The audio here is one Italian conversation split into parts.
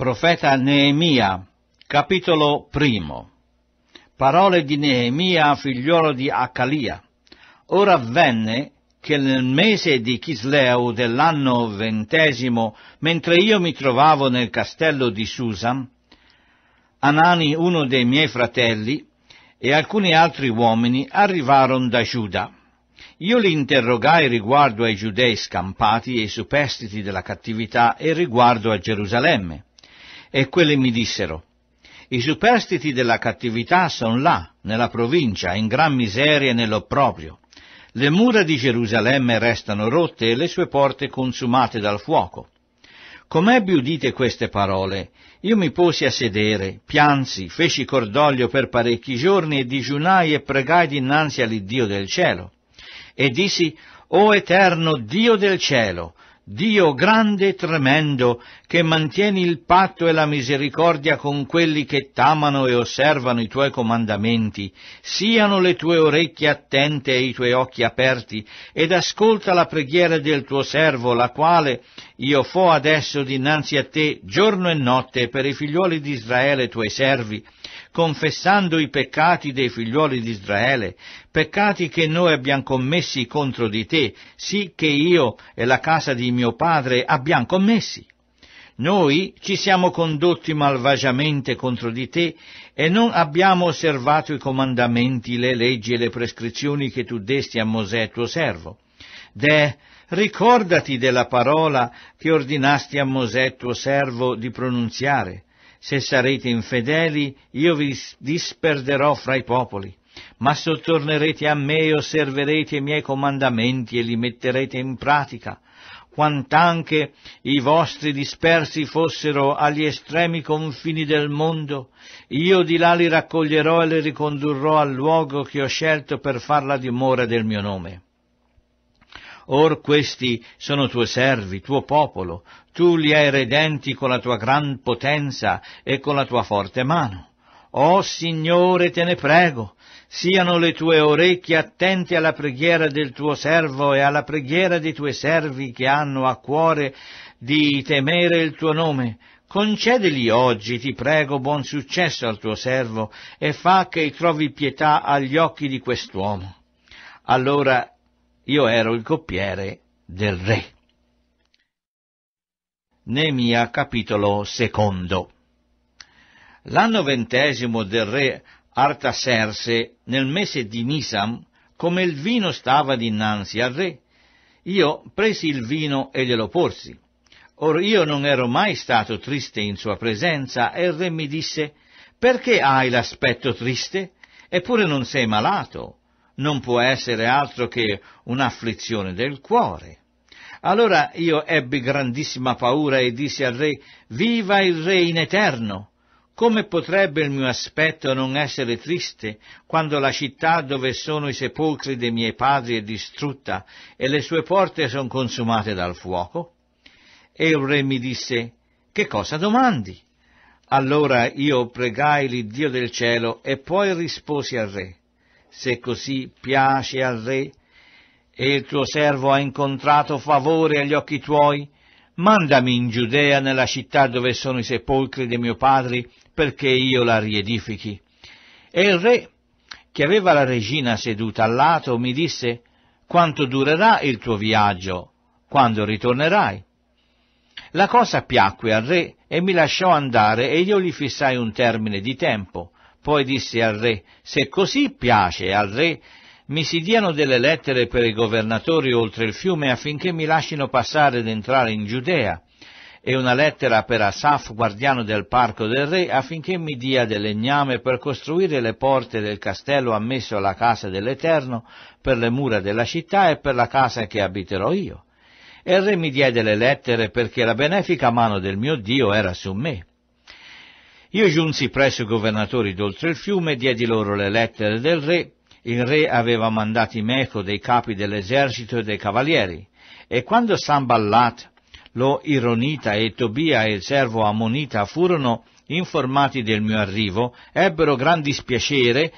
Profeta Neemia, capitolo primo. Parole di Neemia, figliolo di Acalia. Ora avvenne che nel mese di Chisleu dell'anno 20, mentre io mi trovavo nel castello di Susan, Anani, uno dei miei fratelli, e alcuni altri uomini arrivarono da Giuda. Io li interrogai riguardo ai giudei scampati e superstiti della cattività e riguardo a Gerusalemme. E quelli mi dissero: «I superstiti della cattività sono là, nella provincia, in gran miseria e nell'opproprio. Le mura di Gerusalemme restano rotte e le sue porte consumate dal fuoco». Com'ebbi udite queste parole, io mi posi a sedere, piansi, feci cordoglio per parecchi giorni e digiunai e pregai dinanzi all'Iddio del cielo. E dissi: «O eterno Dio del cielo, Dio grande e tremendo, che mantieni il patto e la misericordia con quelli che t'amano e osservano i tuoi comandamenti, siano le tue orecchie attente e i tuoi occhi aperti, ed ascolta la preghiera del tuo servo, la quale io fo adesso dinanzi a te giorno e notte per i figliuoli di Israele tuoi servi, confessando i peccati dei figliuoli di Israele, peccati che noi abbiamo commessi contro di te, sì che io e la casa di mio padre abbiamo commessi. Noi ci siamo condotti malvagiamente contro di te e non abbiamo osservato i comandamenti, le leggi e le prescrizioni che tu desti a Mosè tuo servo. Deh, ricordati della parola che ordinasti a Mosè tuo servo di pronunziare. Se sarete infedeli, io vi disperderò fra i popoli, ma sottornerete a me e osserverete i miei comandamenti e li metterete in pratica. Quant'anche i vostri dispersi fossero agli estremi confini del mondo, io di là li raccoglierò e li ricondurrò al luogo che ho scelto per far la dimora del mio nome. Or questi sono tuoi servi, tuo popolo, tu li hai redenti con la tua gran potenza e con la tua forte mano. O Signore, te ne prego, siano le tue orecchie attente alla preghiera del tuo servo e alla preghiera dei tuoi servi che hanno a cuore di temere il tuo nome. Concedeli oggi, ti prego, buon successo al tuo servo e fa che trovi pietà agli occhi di quest'uomo». Allora io ero il coppiere del re. Neemia, capitolo secondo. L'anno 20 del re Artaserse, nel mese di Nisam, come il vino stava dinanzi al re, io presi il vino e glielo porsi. Or io non ero mai stato triste in sua presenza, e il re mi disse: «Perché hai l'aspetto triste? Eppure non sei malato. Non può essere altro che un'afflizione del cuore». Allora io ebbi grandissima paura e dissi al re: «Viva il re in eterno! Come potrebbe il mio aspetto non essere triste, quando la città dove sono i sepolcri dei miei padri è distrutta e le sue porte sono consumate dal fuoco?» E il re mi disse: «Che cosa domandi?» Allora io pregai l'Iddio del cielo e poi risposi al re: «Se così piace al re, e il tuo servo ha incontrato favore agli occhi tuoi, mandami in Giudea, nella città dove sono i sepolcri dei miei padri, perché io la riedifichi». E il re, che aveva la regina seduta al lato, mi disse: «Quanto durerà il tuo viaggio? Quando ritornerai?» La cosa piacque al re e mi lasciò andare, e io gli fissai un termine di tempo. Poi disse al re: «Se così piace al re, mi si diano delle lettere per i governatori oltre il fiume, affinché mi lascino passare ed entrare in Giudea, e una lettera per Asaf, guardiano del parco del re, affinché mi dia del legname per costruire le porte del castello ammesso alla casa dell'Eterno, per le mura della città e per la casa che abiterò io». E il re mi diede le lettere, perché la benefica mano del mio Dio era su me. Io giunsi presso i governatori d'oltre il fiume e diedi loro le lettere del re. Il re aveva mandati meco dei capi dell'esercito e dei cavalieri, e quando Sanballat, lo Ironita, e Tobia e il servo Ammonita furono informati del mio arrivo, ebbero gran dispiacere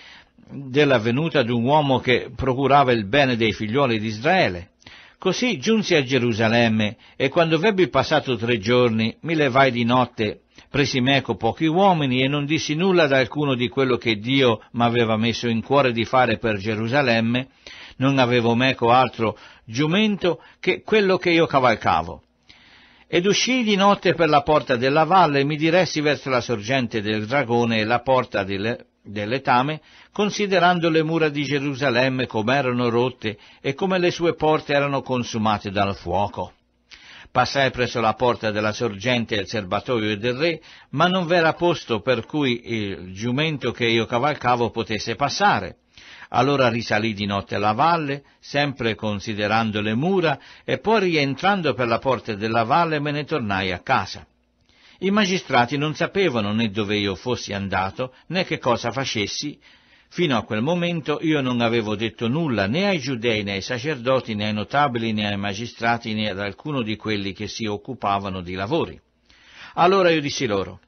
della venuta d'un uomo che procurava il bene dei figlioli di Israele. Così giunsi a Gerusalemme, e quando v'ebbi passato 3 giorni, mi levai di notte presi meco pochi uomini e non dissi nulla ad alcuno di quello che Dio m'aveva messo in cuore di fare per Gerusalemme, non avevo meco altro giumento che quello che io cavalcavo. Ed uscii di notte per la porta della valle e mi diressi verso la sorgente del dragone e la porta dell'etame, considerando le mura di Gerusalemme come erano rotte e come le sue porte erano consumate dal fuoco. Passai presso la porta della sorgente e il serbatoio del re, ma non v'era posto per cui il giumento che io cavalcavo potesse passare. Allora risalì di notte la valle, sempre considerando le mura, e poi rientrando per la porta della valle me ne tornai a casa. I magistrati non sapevano né dove io fossi andato, né che cosa facessi. Fino a quel momento io non avevo detto nulla né ai giudei, né ai sacerdoti, né ai notabili, né ai magistrati, né ad alcuno di quelli che si occupavano di lavori. Allora io dissi loro: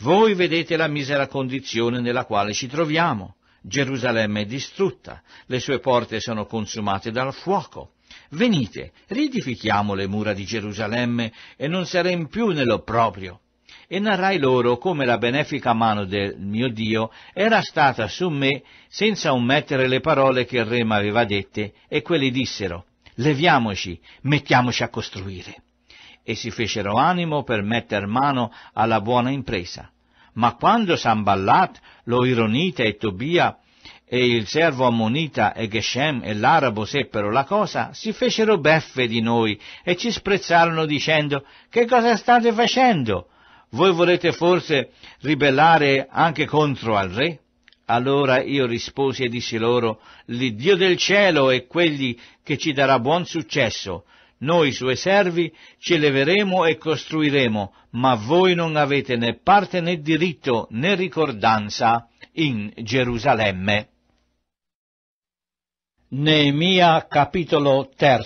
«Voi vedete la misera condizione nella quale ci troviamo. Gerusalemme è distrutta, le sue porte sono consumate dal fuoco. Venite, riedifichiamo le mura di Gerusalemme e non saremo più nell'opproprio». E narrai loro come la benefica mano del mio Dio era stata su me senza omettere le parole che il re m'aveva dette, e quelli dissero: «Leviamoci, mettiamoci a costruire». E si fecero animo per metter mano alla buona impresa. Ma quando Sanballat, lo Ironita e Tobia e il servo Ammonita e Geshem e l'Arabo seppero la cosa, si fecero beffe di noi e ci sprezzarono dicendo: «Che cosa state facendo? Voi volete forse ribellare anche contro al re?» Allora io risposi e dissi loro: «L'Iddio del cielo è quelli che ci darà buon successo. Noi, suoi servi, ci leveremo e costruiremo, ma voi non avete né parte né diritto né ricordanza in Gerusalemme». Neemia capitolo 3.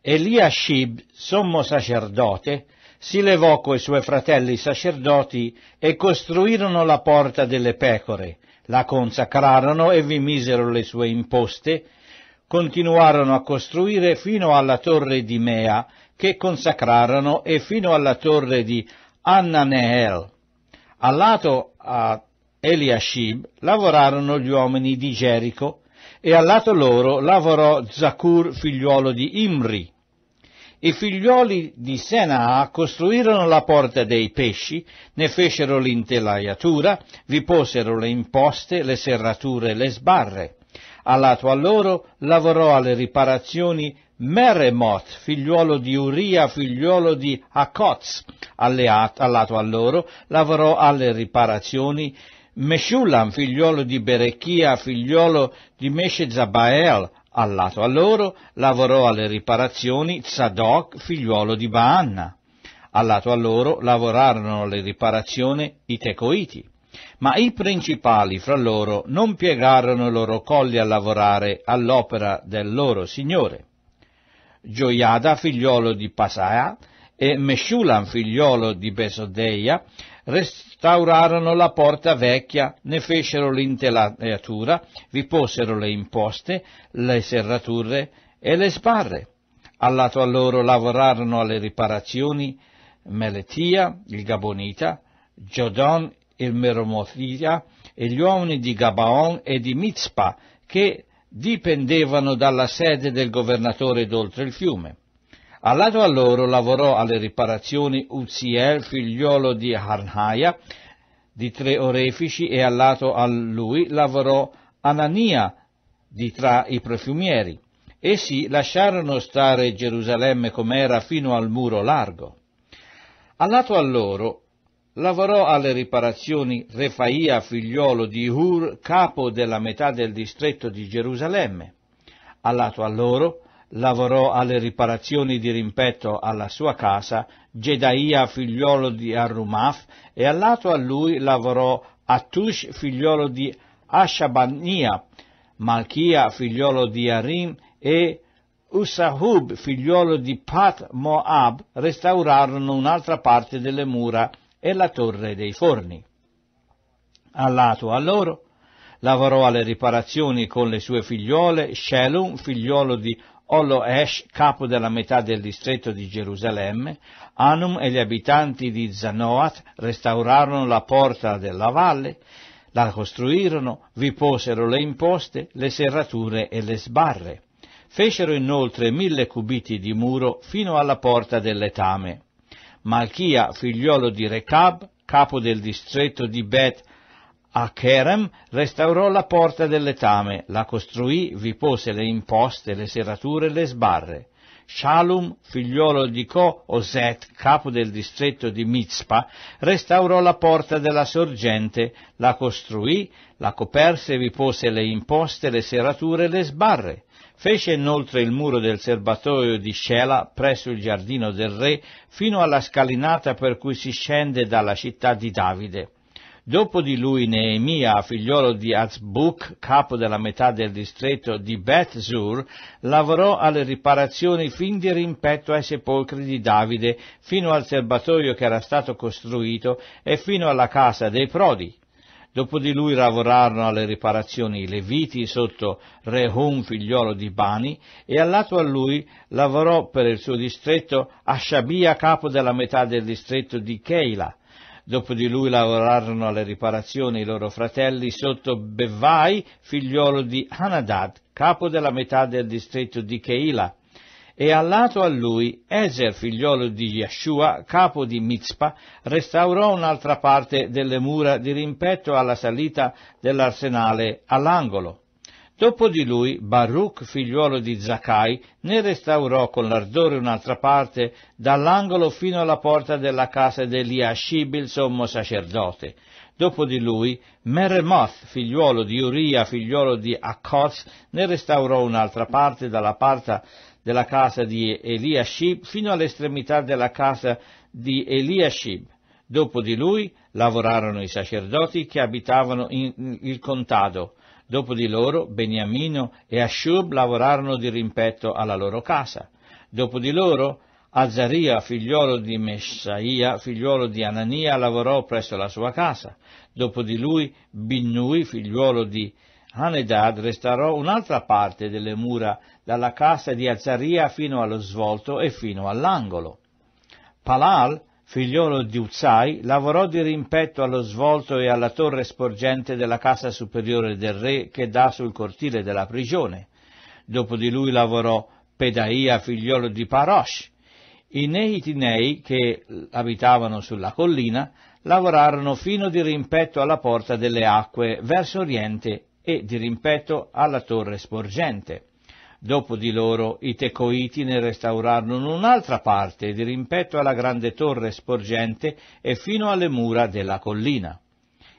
Eliashib, sommo sacerdote, si levò coi suoi fratelli sacerdoti e costruirono la porta delle pecore, la consacrarono e vi misero le sue imposte. Continuarono a costruire fino alla torre di Mea, che consacrarono, e fino alla torre di Ananeel. Al lato a Eliashib lavorarono gli uomini di Gerico, e al lato loro lavorò Zakur, figliuolo di Imri. I figliuoli di Senaa costruirono la porta dei pesci, ne fecero l'intelaiatura, vi posero le imposte, le serrature e le sbarre. Al lato a loro lavorò alle riparazioni Meremot, figliuolo di Uria, figliuolo di Hakoz. Al lato a loro lavorò alle riparazioni Meshulam, figliuolo di Berechia, figliuolo di Meshezabael. Al lato a loro lavorò alle riparazioni Zadok, figliuolo di Baanna. Al lato a loro lavorarono alle riparazioni i Tecoiti. Ma i principali fra loro non piegarono i loro colli a lavorare all'opera del loro signore. Gioiada, figliolo di Pasaia, e Meshulam, figliolo di Besodeia, restaurarono la porta vecchia, ne fecero l'intelaiatura, vi posero le imposte, le serrature e le sbarre. Al lato a loro lavorarono alle riparazioni Meletia, il Gabonita, Giodon, il Meremotia e gli uomini di Gabaon e di Mizpa, che dipendevano dalla sede del governatore d'oltre il fiume. Al lato a loro lavorò alle riparazioni Uziel, figliolo di Harnaia, di 3 orefici, e al lato a lui lavorò Anania, di tra i profumieri. Essi lasciarono stare Gerusalemme com'era fino al muro largo. Al lato a loro lavorò alle riparazioni Refaia, figliolo di Hur, capo della metà del distretto di Gerusalemme. Al lato a loro lavorò alle riparazioni di rimpetto alla sua casa Gedaia, figliolo di Arumaf, e al lato a lui lavorò Atush, figliolo di Ashabania, Malchia, figliolo di Arim, e Usahub, figliolo di Pat Moab, restaurarono un'altra parte delle mura e la torre dei forni. Al lato a loro lavorò alle riparazioni con le sue figliuole Shelum, figliolo di Oloesh, capo della metà del distretto di Gerusalemme, Anum e gli abitanti di Zanoat restaurarono la porta della valle, la costruirono, vi posero le imposte, le serrature e le sbarre. Fecero inoltre 1000 cubiti di muro fino alla porta dell'Etame. Malchia, figliolo di Recab, capo del distretto di Bet Acherem, restaurò la porta dell'Etame, la costruì, vi pose le imposte, le serrature e le sbarre. Shalum, figliolo di Co-Oset, capo del distretto di Mizpa, restaurò la porta della sorgente, la costruì, la coperse, vi pose le imposte, le serrature e le sbarre. Fece inoltre il muro del serbatoio di Shela presso il giardino del re fino alla scalinata per cui si scende dalla città di Davide. Dopo di lui Neemia, figliolo di Azbuk, capo della metà del distretto di Bet-Zur, lavorò alle riparazioni fin di rimpetto ai sepolcri di Davide, fino al serbatoio che era stato costruito e fino alla casa dei prodi. Dopo di lui lavorarono alle riparazioni i Leviti sotto Rehum, figliolo di Bani, e allato a lui lavorò per il suo distretto Ashabia, capo della metà del distretto di Keila. Dopo di lui lavorarono alle riparazioni i loro fratelli sotto Bevai, figliolo di Hanadad, capo della metà del distretto di Keila, e allato a lui Ezer, figliolo di Yeshua, capo di Mizpa, restaurò un'altra parte delle mura di rimpetto alla salita dell'arsenale all'angolo. Dopo di lui Baruch, figliolo di Zakai, ne restaurò con l'ardore un'altra parte dall'angolo fino alla porta della casa di Eliashib, il sommo sacerdote. Dopo di lui Meremot, figliolo di Uria, figliolo di Akoz, ne restaurò un'altra parte dalla parte della casa di Eliashib fino all'estremità della casa di Eliashib. Dopo di lui lavorarono i sacerdoti che abitavano in il contado. Dopo di loro, Beniamino e Ashub lavorarono di rimpetto alla loro casa. Dopo di loro, Azaria, figliolo di Messaia, figliolo di Anania, lavorò presso la sua casa. Dopo di lui, Binnui, figliolo di Hanedad, restaurò un'altra parte delle mura dalla casa di Azaria fino allo svolto e fino all'angolo. Palal, figliolo di Uzai, lavorò di rimpetto allo svolto e alla torre sporgente della casa superiore del re che dà sul cortile della prigione. Dopo di lui lavorò Pedaia, figliolo di Parosh. I Nehitinei, che abitavano sulla collina, lavorarono fino di rimpetto alla porta delle acque verso oriente e di rimpetto alla torre sporgente. Dopo di loro i Tecoiti ne restaurarono un'altra parte di rimpetto alla grande torre sporgente e fino alle mura della collina.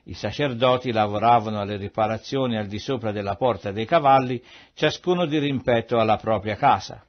I sacerdoti lavoravano alle riparazioni al di sopra della porta dei cavalli, ciascuno di rimpetto alla propria casa.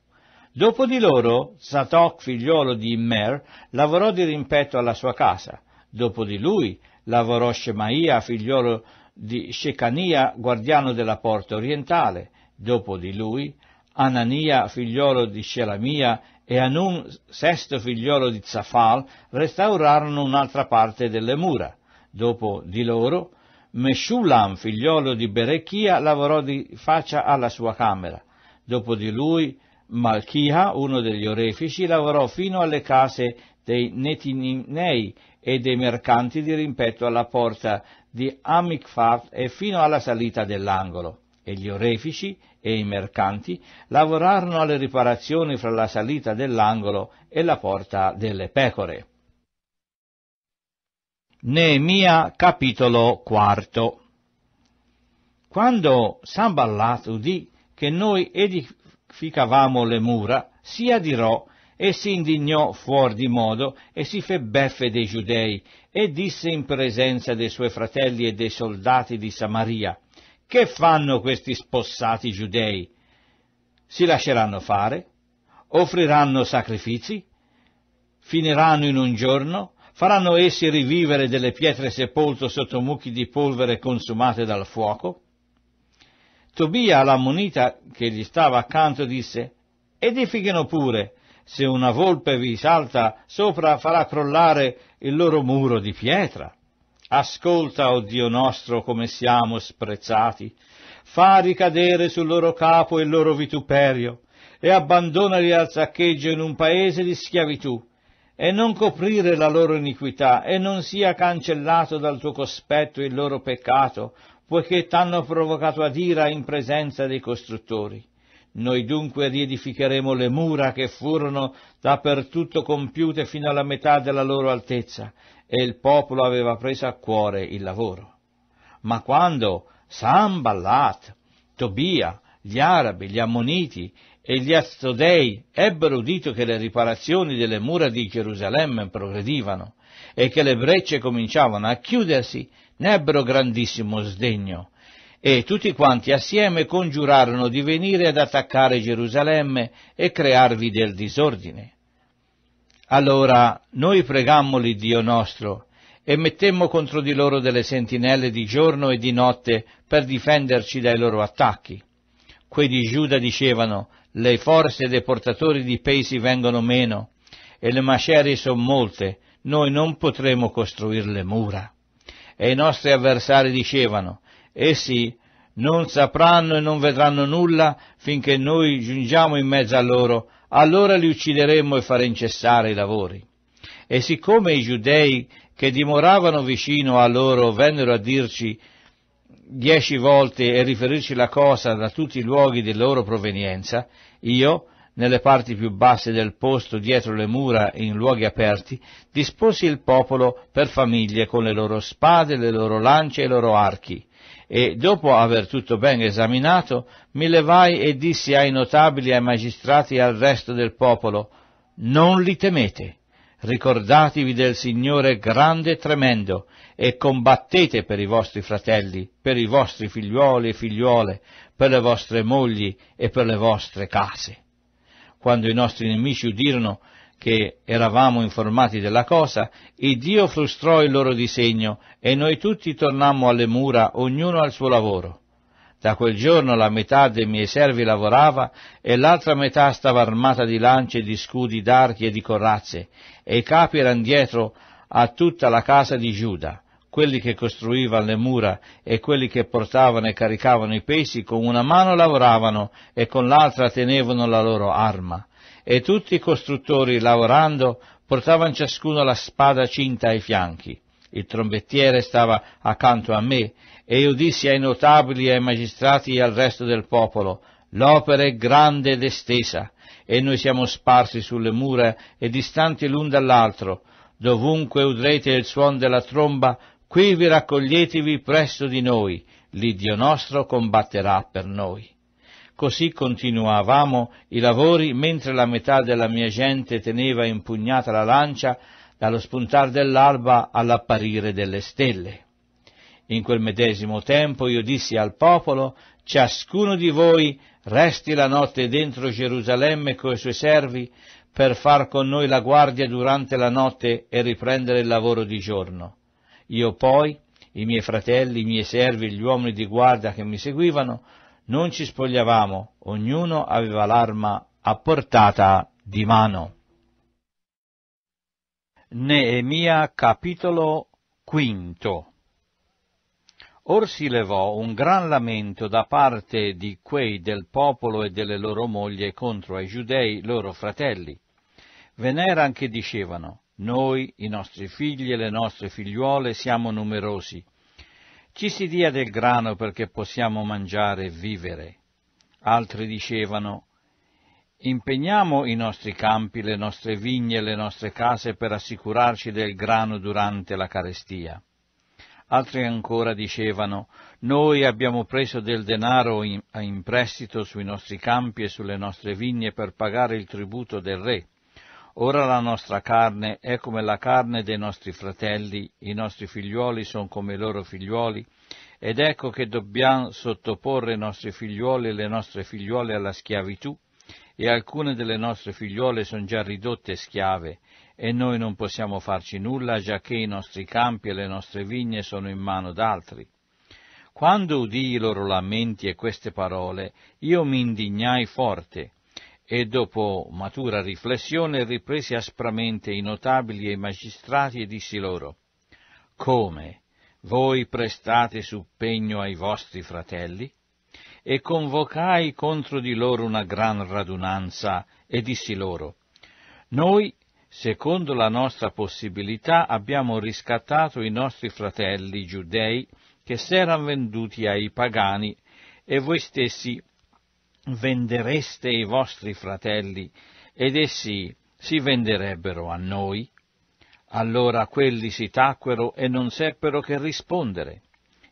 Dopo di loro Zadok, figliolo di Immer, lavorò di rimpetto alla sua casa. Dopo di lui lavorò Shemaia, figliolo di Shecania, guardiano della porta orientale. Dopo di lui, Anania, figliolo di Shelamia, e Anum, sesto figliolo di Zafal, restaurarono un'altra parte delle mura. Dopo di loro, Meshulam, figliolo di Berechia, lavorò di faccia alla sua camera. Dopo di lui, Malchia, uno degli orefici, lavorò fino alle case dei Netininei e dei mercanti di rimpetto alla porta di Amikfat e fino alla salita dell'angolo. E gli orefici e i mercanti lavorarono alle riparazioni fra la salita dell'angolo e la porta delle pecore. Neemia, capitolo 4. Quando Sanballat udì che noi edificavamo le mura, si adirò e si indignò fuor di modo e si fe beffe dei giudei e disse in presenza dei suoi fratelli e dei soldati di Samaria: «Che fanno questi spossati giudei? Si lasceranno fare? Offriranno sacrifici? Finiranno in un giorno? Faranno essi rivivere delle pietre sepolte sotto mucchi di polvere consumate dal fuoco?» Tobia, l'Ammonita, che gli stava accanto, disse: «Edifichino pure, se una volpe vi salta sopra farà crollare il loro muro di pietra. Ascolta, o Dio nostro, come siamo sprezzati, fa ricadere sul loro capo il loro vituperio, e abbandonali al saccheggio in un paese di schiavitù, e non coprire la loro iniquità, e non sia cancellato dal tuo cospetto il loro peccato, poiché t'hanno provocato ad ira in presenza dei costruttori. Noi dunque riedificheremo le mura che furono dappertutto compiute fino alla metà della loro altezza, e il popolo aveva preso a cuore il lavoro. Ma quando Sanballat, Tobia, gli Arabi, gli Ammoniti e gli Azdodei ebbero udito che le riparazioni delle mura di Gerusalemme progredivano e che le brecce cominciavano a chiudersi, ne ebbero grandissimo sdegno, e tutti quanti assieme congiurarono di venire ad attaccare Gerusalemme e crearvi del disordine. Allora noi pregammo l'Iddio nostro e mettemmo contro di loro delle sentinelle di giorno e di notte per difenderci dai loro attacchi. Quei di Giuda dicevano: le forze dei portatori di pesi vengono meno, e le macerie sono molte, noi non potremo costruire le mura. E i nostri avversari dicevano: essi non sapranno e non vedranno nulla finché noi giungiamo in mezzo a loro, allora li uccideremo e faremo cessare i lavori. E siccome i giudei che dimoravano vicino a loro vennero a dirci 10 volte e riferirci la cosa da tutti i luoghi di loro provenienza, io, nelle parti più basse del posto, dietro le mura, in luoghi aperti, disposi il popolo per famiglie con le loro spade, le loro lance e i loro archi. E dopo aver tutto ben esaminato, mi levai e dissi ai notabili, ai magistrati e al resto del popolo: non li temete, ricordatevi del Signore grande e tremendo, e combattete per i vostri fratelli, per i vostri figliuoli e figliuole, per le vostre mogli e per le vostre case. Quando i nostri nemici udirono che eravamo informati della cosa, il Dio frustrò il loro disegno, e noi tutti tornammo alle mura, ognuno al suo lavoro. Da quel giorno la metà dei miei servi lavorava, e l'altra metà stava armata di lance, di scudi, d'archi e di corazze, e i capi erano dietro a tutta la casa di Giuda, quelli che costruivano le mura e quelli che portavano e caricavano i pesi, con una mano lavoravano e con l'altra tenevano la loro arma. E tutti i costruttori, lavorando, portavano ciascuno la spada cinta ai fianchi. Il trombettiere stava accanto a me, e io dissi ai notabili, ai magistrati e al resto del popolo: l'opera è grande ed estesa, e noi siamo sparsi sulle mura e distanti l'un dall'altro. Dovunque udrete il suono della tromba, qui vi raccoglietevi presso di noi, l'Iddio nostro combatterà per noi. Così continuavamo i lavori, mentre la metà della mia gente teneva impugnata la lancia, dallo spuntar dell'alba all'apparire delle stelle. In quel medesimo tempo io dissi al popolo: ciascuno di voi resti la notte dentro Gerusalemme coi suoi servi, per far con noi la guardia durante la notte e riprendere il lavoro di giorno. Io poi, i miei fratelli, i miei servi, gli uomini di guardia che mi seguivano, non ci spogliavamo, ognuno aveva l'arma a portata di mano. Neemia capitolo 5. Or si levò un gran lamento da parte di quei del popolo e delle loro mogli contro ai giudei, loro fratelli. Ve n'eran che dicevano: noi, i nostri figli e le nostre figliuole siamo numerosi. Ci si dia del grano perché possiamo mangiare e vivere. Altri dicevano: impegniamo i nostri campi, le nostre vigne e le nostre case per assicurarci del grano durante la carestia. Altri ancora dicevano: noi abbiamo preso del denaro in prestito sui nostri campi e sulle nostre vigne per pagare il tributo del re. Ora la nostra carne è come la carne dei nostri fratelli, i nostri figliuoli sono come i loro figliuoli, ed ecco che dobbiamo sottoporre i nostri figliuoli e le nostre figliuole alla schiavitù, e alcune delle nostre figliuole sono già ridotte schiave, e noi non possiamo farci nulla, giacché i nostri campi e le nostre vigne sono in mano d'altri. Quando udii i loro lamenti e queste parole, io mi indignai forte, e dopo matura riflessione ripresi aspramente i notabili e i magistrati e dissi loro: come? Voi prestate suppegno ai vostri fratelli? e convocai contro di loro una gran radunanza, e dissi loro: «Noi, secondo la nostra possibilità, abbiamo riscattato i nostri fratelli giudei che si erano venduti ai pagani, e voi stessi vendereste i vostri fratelli, ed essi si venderebbero a noi». Allora quelli si tacquero e non seppero che rispondere.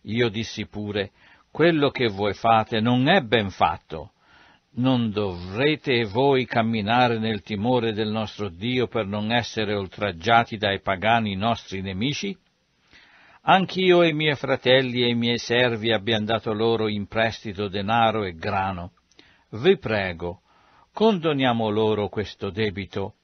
Io dissi pure: «Quello che voi fate non è ben fatto. Non dovrete voi camminare nel timore del nostro Dio per non essere oltraggiati dai pagani nostri nemici? Anch'io e i miei fratelli e i miei servi abbiamo dato loro in prestito denaro e grano. Vi prego, condoniamo loro questo debito.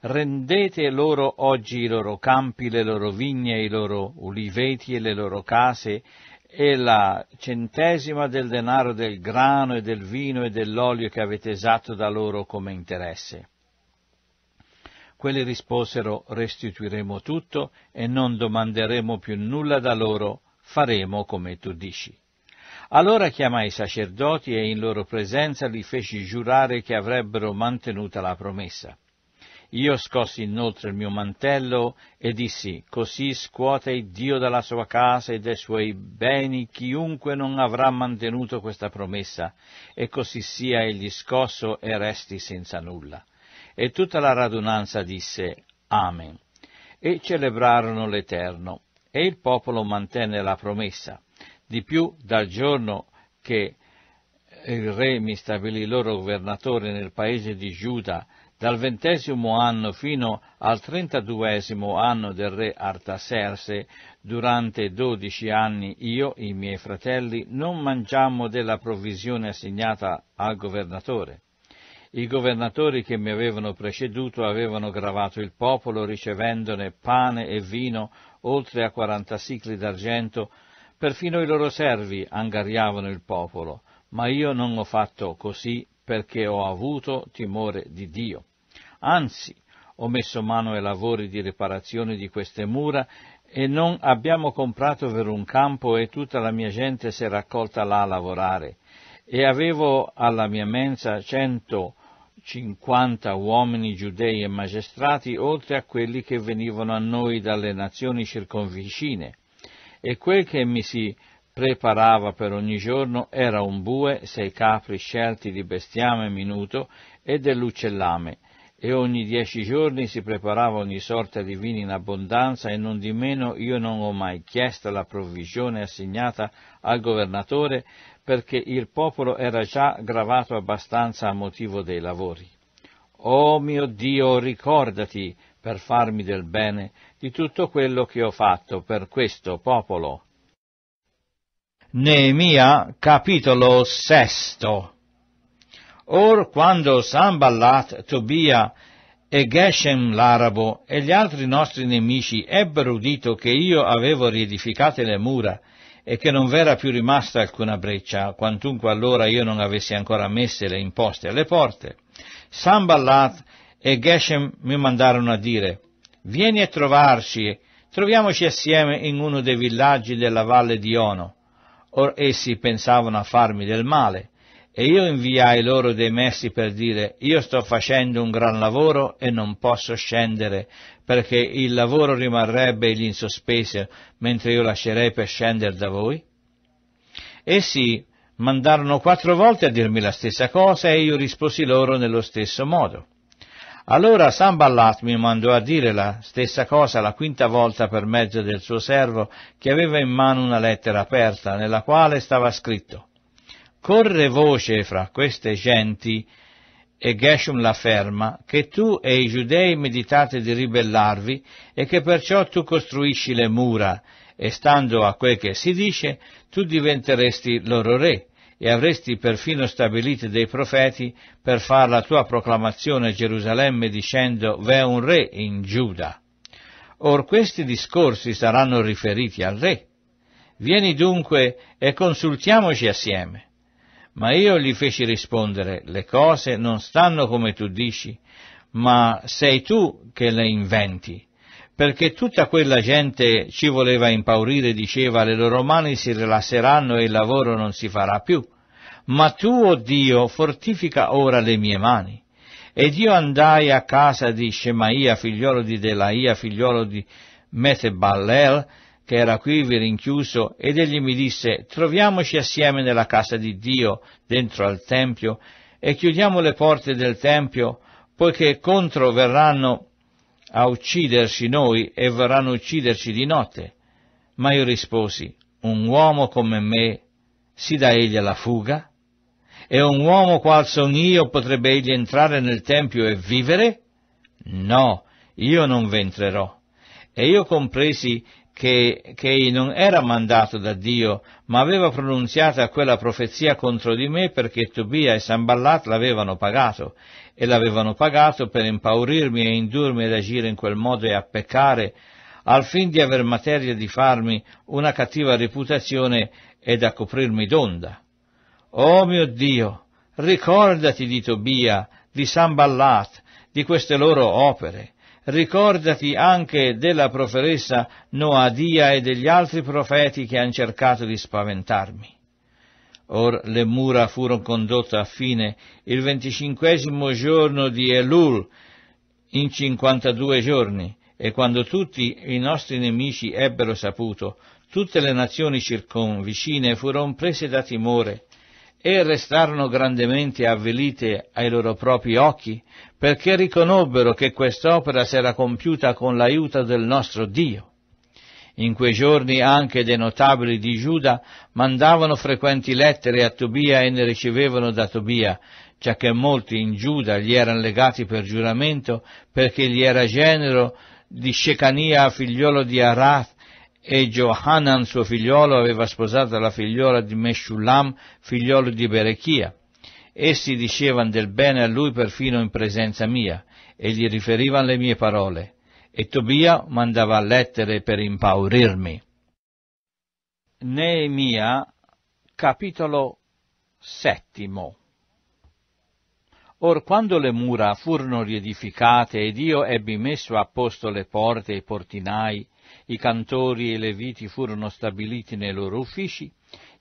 Rendete loro oggi i loro campi, le loro vigne, i loro uliveti e le loro case, e la centesima del denaro del grano e del vino e dell'olio che avete esatto da loro come interesse». Quelli risposero: «Restituiremo tutto e non domanderemo più nulla da loro, faremo come tu dici». Allora chiamai i sacerdoti e in loro presenza li feci giurare che avrebbero mantenuta la promessa. Io scossi inoltre il mio mantello e dissi: «Così scuote il Dio dalla sua casa e dai suoi beni chiunque non avrà mantenuto questa promessa, e così sia egli scosso e resti senza nulla». E tutta la radunanza disse: «Amen». E celebrarono l'Eterno, e il popolo mantenne la promessa. Di più, dal giorno che il re mi stabilì loro governatore nel paese di Giuda, dal 20° anno fino al 32° anno del re Artaserse, durante 12 anni io e i miei fratelli non mangiammo della provvisione assegnata al governatore. I governatori che mi avevano preceduto avevano gravato il popolo ricevendone pane e vino oltre a 40 sicli d'argento, perfino i loro servi angariavano il popolo, ma io non ho fatto così, perché ho avuto timore di Dio. Anzi, ho messo mano ai lavori di riparazione di queste mura, e non abbiamo comprato per un campo, e tutta la mia gente si è raccolta là a lavorare. E avevo alla mia mensa 150 uomini giudei e magistrati, oltre a quelli che venivano a noi dalle nazioni circonvicine. E quel che mi si preparava per ogni giorno era un bue, 6 capri scelti di bestiame minuto e dell'uccellame, e ogni 10 giorni si preparava ogni sorta di vini in abbondanza, e non di meno io non ho mai chiesto la provvisione assegnata al governatore, perché il popolo era già gravato abbastanza a motivo dei lavori. «Oh mio Dio, ricordati, per farmi del bene, di tutto quello che ho fatto per questo popolo». Neemia, capitolo 6. Or, quando Sanballat, Tobia e Geshem l'Arabo e gli altri nostri nemici ebbero udito che io avevo riedificate le mura e che non v'era più rimasta alcuna breccia, quantunque allora io non avessi ancora messe le imposte alle porte, Sanballat e Geshem mi mandarono a dire: «Vieni a trovarci, troviamoci assieme in uno dei villaggi della valle di Ono». Or essi pensavano a farmi del male, e io inviai loro dei messi per dire: «Io sto facendo un gran lavoro e non posso scendere, perché il lavoro rimarrebbe in sospeso, mentre io lascerei per scendere da voi». Essi mandarono 4 volte a dirmi la stessa cosa, e io risposi loro nello stesso modo. Allora Sanballat mi mandò a dire la stessa cosa la 5ª volta per mezzo del suo servo, che aveva in mano una lettera aperta, nella quale stava scritto: «Corre voce fra queste genti, e Geshem la ferma, che tu e i giudei meditate di ribellarvi, e che perciò tu costruisci le mura, e stando a quel che si dice, tu diventeresti loro re, e avresti perfino stabilito dei profeti per far la tua proclamazione a Gerusalemme, dicendo: «V'è un re in Giuda». Or questi discorsi saranno riferiti al re. Vieni dunque e consultiamoci assieme». Ma io gli feci rispondere: «Le cose non stanno come tu dici, ma sei tu che le inventi». Perché tutta quella gente ci voleva impaurire, diceva: «Le loro mani si rilasseranno e il lavoro non si farà più». ma tu, o Dio, fortifica ora le mie mani. Ed io andai a casa di Shemaia, figliolo di Delaia, figliolo di Meteballel, che era qui rinchiuso, ed egli mi disse: troviamoci assieme nella casa di Dio, dentro al Tempio, e chiudiamo le porte del Tempio, poiché contro verranno a ucciderci noi, e verranno a ucciderci di notte. Ma io risposi: un uomo come me si dà egli alla fuga? E un uomo qual son io potrebbe egli entrare nel Tempio e vivere? No, io non v'entrerò. E io compresi che non era mandato da Dio, ma aveva pronunziata quella profezia contro di me perché Tobia e Sanballat l'avevano pagato, e l'avevano pagato per impaurirmi e indurmi ad agire in quel modo e a peccare, al fin di aver materia di farmi una cattiva reputazione ed a coprirmi d'onda. Oh mio Dio, ricordati di Tobia, di Sanballat, di queste loro opere. Ricordati anche della profetessa Noadia e degli altri profeti che han cercato di spaventarmi. Or le mura furono condotte a fine il 25° giorno di Elul, in 52 giorni, e quando tutti i nostri nemici ebbero saputo, tutte le nazioni circonvicine furono prese da timore, e restarono grandemente avvilite ai loro propri occhi, perché riconobbero che quest'opera s'era compiuta con l'aiuto del nostro Dio. In quei giorni anche dei notabili di Giuda mandavano frequenti lettere a Tobia e ne ricevevano da Tobia, giacché molti in Giuda gli erano legati per giuramento, perché gli era genero di Shecania, figliolo di Arath, e Johanan, suo figliolo, aveva sposato la figliola di Meshulam, figliolo di Berechia. Essi dicevano del bene a lui perfino in presenza mia, e gli riferivano le mie parole. E Tobia mandava lettere per impaurirmi. Neemia, capitolo 7. Or quando le mura furono riedificate, ed io ebbi messo a posto le porte e i portinai, i cantori e i leviti furono stabiliti nei loro uffici,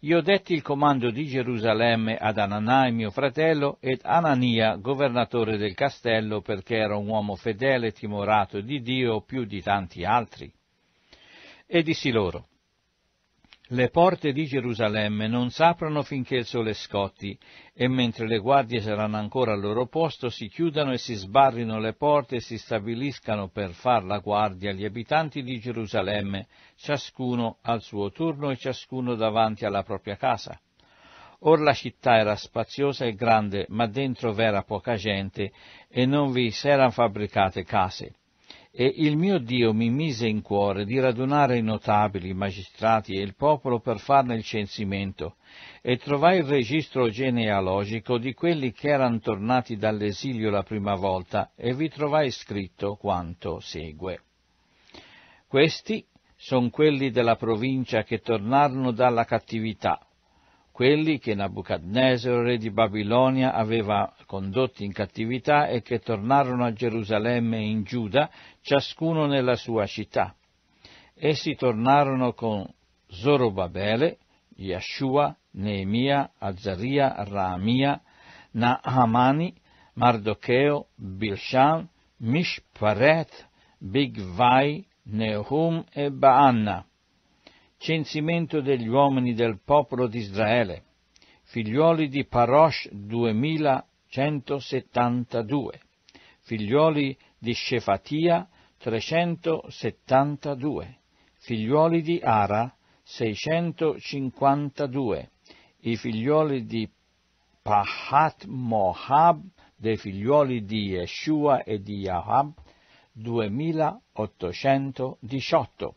io detti il comando di Gerusalemme ad Anania, mio fratello, ed Anania, governatore del castello, perché era un uomo fedele e timorato di Dio più di tanti altri. E dissi loro: le porte di Gerusalemme non s'aprono finché il sole scotti, e mentre le guardie saranno ancora al loro posto, si chiudano e si sbarrino le porte e si stabiliscano per far la guardia agli abitanti di Gerusalemme, ciascuno al suo turno e ciascuno davanti alla propria casa. Or la città era spaziosa e grande, ma dentro v'era poca gente, e non vi s'eran fabbricate case. E il mio Dio mi mise in cuore di radunare i notabili, i magistrati e il popolo per farne il censimento, e trovai il registro genealogico di quelli che erano tornati dall'esilio la prima volta, e vi trovai scritto quanto segue. Questi sono quelli della provincia che tornarono dalla cattività, quelli che Nabucadnezar, re di Babilonia, aveva condotti in cattività e che tornarono a Gerusalemme e in Giuda, ciascuno nella sua città. Essi tornarono con Zorobabele, Yeshua, Neemia, Azzaria, Raamia, Nahamani, Mardocheo, Bilshan, Mishparet, Bigvai, Nehum e Baanna. Censimento degli uomini del popolo di Israele, figlioli di Parosh 2172, figlioli di Shefatia 372, figlioli di Ara 652, i figlioli di Pahat Moab, dei figlioli di Yeshua e di Yahab 2818.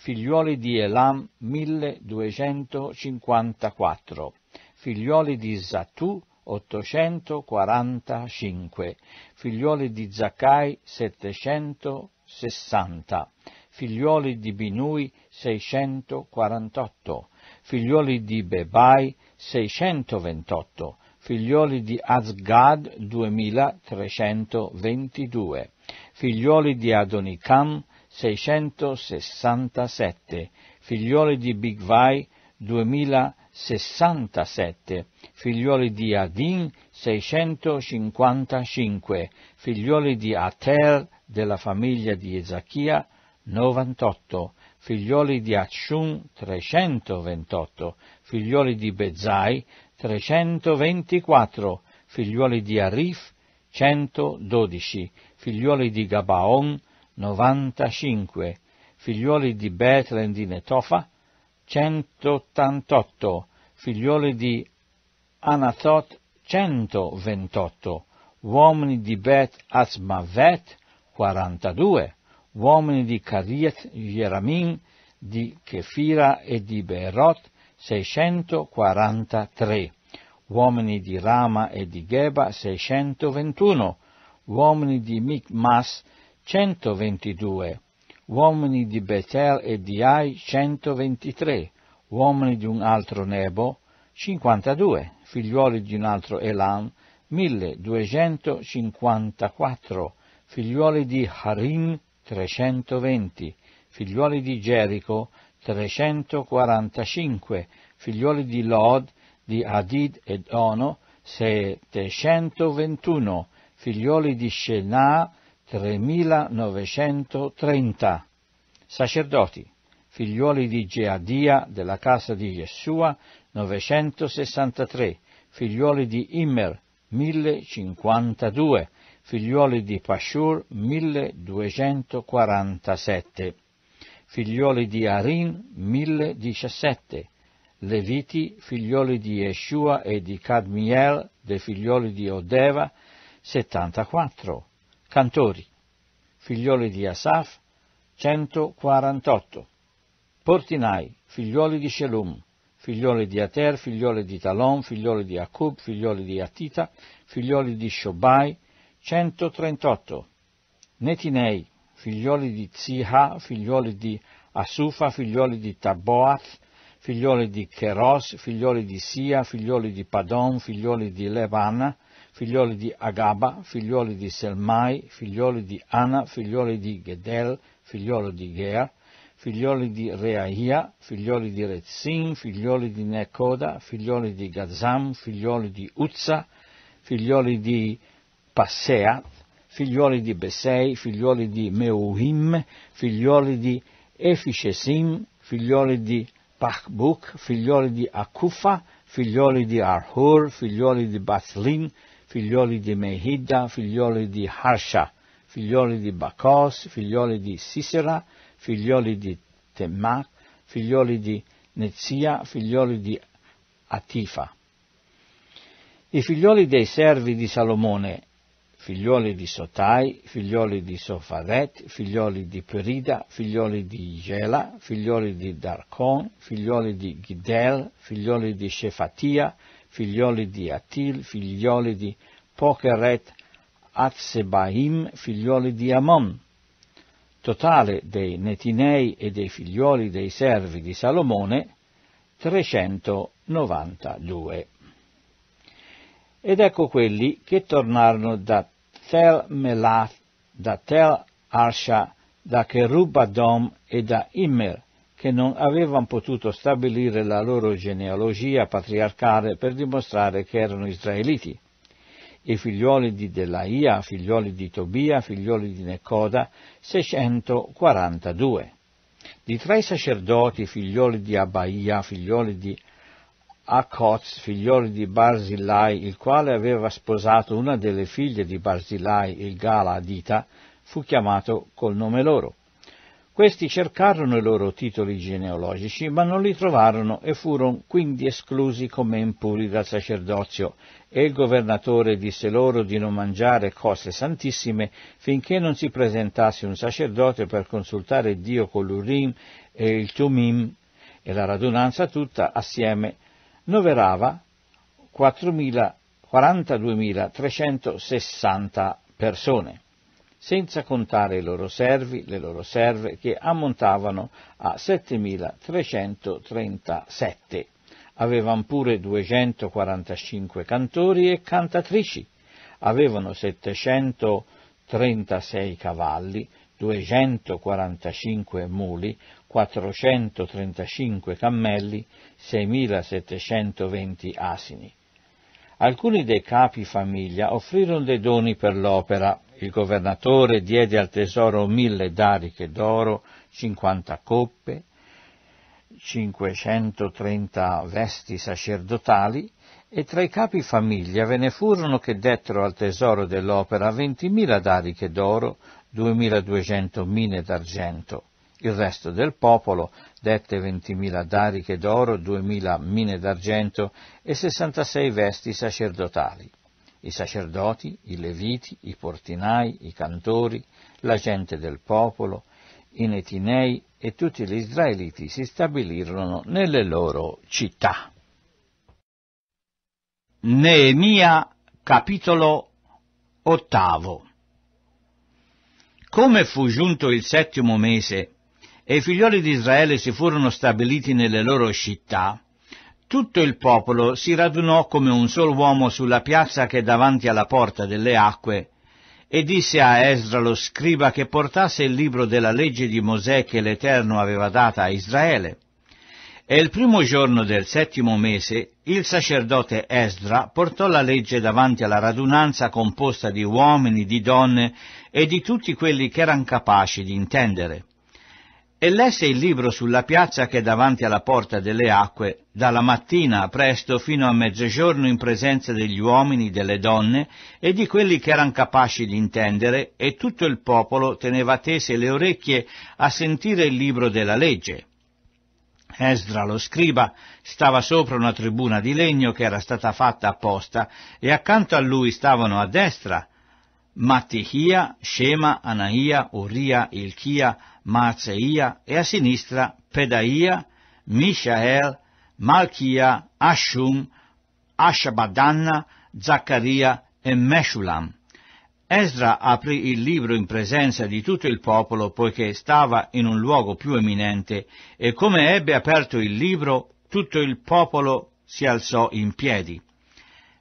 Figlioli di Elam 1254, figlioli di Zatù 845, figlioli di Zaccai 760, figlioli di Binui 648, figlioli di Bebai 628, figlioli di Azgad 2322, figlioli di Adonicam 667, figlioli di Bigvai 2000 67, figlioli di Adin 655, figlioli di Ater della famiglia di Ezachia 98, figlioli di Achshun 328, figlioli di Bezai 324, figlioli di Arif 112, figlioli di Gabaon 95, figlioli di Betlen di Netofa 188, figlioli di Anatot 128, uomini di Bet Asmavet 42, uomini di Kariet Yeramin, di Kefira e di Beerot 643, uomini di Rama e di Geba 621, uomini di Mikmas 122, uomini di Betel e di Ai 123, uomini di un altro Nebo 52, figlioli di un altro Elam 1254, figlioli di Harim 320, figlioli di Gerico 345, figlioli di Lod, di Adid ed Ono 721, figlioli di Shenà 3930, sacerdoti, figlioli di Geadia della casa di Jessua 963, figlioli di Immer 1052, figlioli di Pashur 1247, figlioli di Arin 1017, Leviti, figlioli di Yeshua e di Cadmiel, dei figlioli di Odeva 74, cantori, figlioli di Asaf 148, portinai, figlioli di Shelum, figlioli di Ater, figlioli di Talon, figlioli di Acub, figlioli di Atita, figlioli di Shobai 138, netinei, figlioli di Ziha, figlioli di Asufa, figlioli di Taboath, figlioli di Cheros, figlioli di Sia, figlioli di Padon, figlioli di Levana, figlioli di Agaba, figlioli di Selmai, figlioli di Ana, figlioli di Gedel, figlioli di Gea, figlioli di Reahia, figlioli di Retzin, figlioli di Necoda, figlioli di Gazam, figlioli di Uzza, figlioli di Passeat, figlioli di Besei, figlioli di Meuhim, figlioli di Efishesim, figlioli di Pachbuk, figlioli di Akufa, figlioli di Arhur, figlioli di Batlin, figlioli di Mehida, figlioli di Harsha, figlioli di Bacos, figlioli di Sisera, figlioli di Temach, figlioli di Nezia, figlioli di Atifa. I figlioli dei servi di Salomone, figlioli di Sotai, figlioli di Sofaret, figlioli di Perida, figlioli di Gela, figlioli di Darcon, figlioli di Gidel, figlioli di Shefatia, figlioli di Atil, figlioli di Pokeret, Atsebaim, figlioli di Amon. Totale dei netinei e dei figlioli dei servi di Salomone, 392. Ed ecco quelli che tornarono da Tel Melat, da Tel Arsha, da Cherubadom e da Immer, che non avevano potuto stabilire la loro genealogia patriarcale per dimostrare che erano israeliti. I figlioli di Delaia, figlioli di Tobia, figlioli di Necoda, 642. Di tra i sacerdoti, figlioli di Abaia, figlioli di Acoz, figlioli di Barzillai, il quale aveva sposato una delle figlie di Barzillai, il Galaadita, fu chiamato col nome loro. Questi cercarono i loro titoli genealogici, ma non li trovarono e furono quindi esclusi come impuri dal sacerdozio, e il governatore disse loro di non mangiare cose santissime finché non si presentasse un sacerdote per consultare Dio con l'Urim e il Tumim, e la radunanza tutta assieme noverava 42.360 persone, senza contare i loro servi, le loro serve, che ammontavano a 7.337. Avevano pure 245 cantori e cantatrici, avevano 736 cavalli, 245 muli, 435 cammelli, 6.720 asini. Alcuni dei capi famiglia offrirono dei doni per l'opera. Il governatore diede al tesoro 1.000 dariche d'oro, 50 coppe, 530 vesti sacerdotali, e tra i capi famiglia ve ne furono che dettero al tesoro dell'opera 20.000 dariche d'oro, 2.200 mine d'argento. Il resto del popolo dette 20.000 dariche d'oro, 2.000 mine d'argento e 66 vesti sacerdotali. I sacerdoti, i leviti, i portinai, i cantori, la gente del popolo, i netinei e tutti gli israeliti si stabilirono nelle loro città. Neemia, capitolo 8. Come fu giunto il 7° mese e i figlioli di Israele si furono stabiliti nelle loro città, tutto il popolo si radunò come un sol uomo sulla piazza che è davanti alla porta delle acque, e disse a Esdra lo scriba che portasse il libro della legge di Mosè che l'Eterno aveva data a Israele. E il 1° giorno del 7° mese il sacerdote Esdra portò la legge davanti alla radunanza composta di uomini, di donne e di tutti quelli che eran capaci di intendere. E lesse il libro sulla piazza che è davanti alla porta delle acque, dalla mattina presto fino a mezzogiorno in presenza degli uomini, delle donne e di quelli che eran capaci di intendere, e tutto il popolo teneva tese le orecchie a sentire il libro della legge. Esdra lo scriba stava sopra una tribuna di legno che era stata fatta apposta, e accanto a lui stavano a destra Mattihia, Shema, Anaia, Uria, Ilchia, Maaseia, e a sinistra Pedaia, Mishael, Malchia, Ashum, Ashabadanna, Zaccaria e Meshulam. Esdra aprì il libro in presenza di tutto il popolo, poiché stava in un luogo più eminente, e come ebbe aperto il libro, tutto il popolo si alzò in piedi.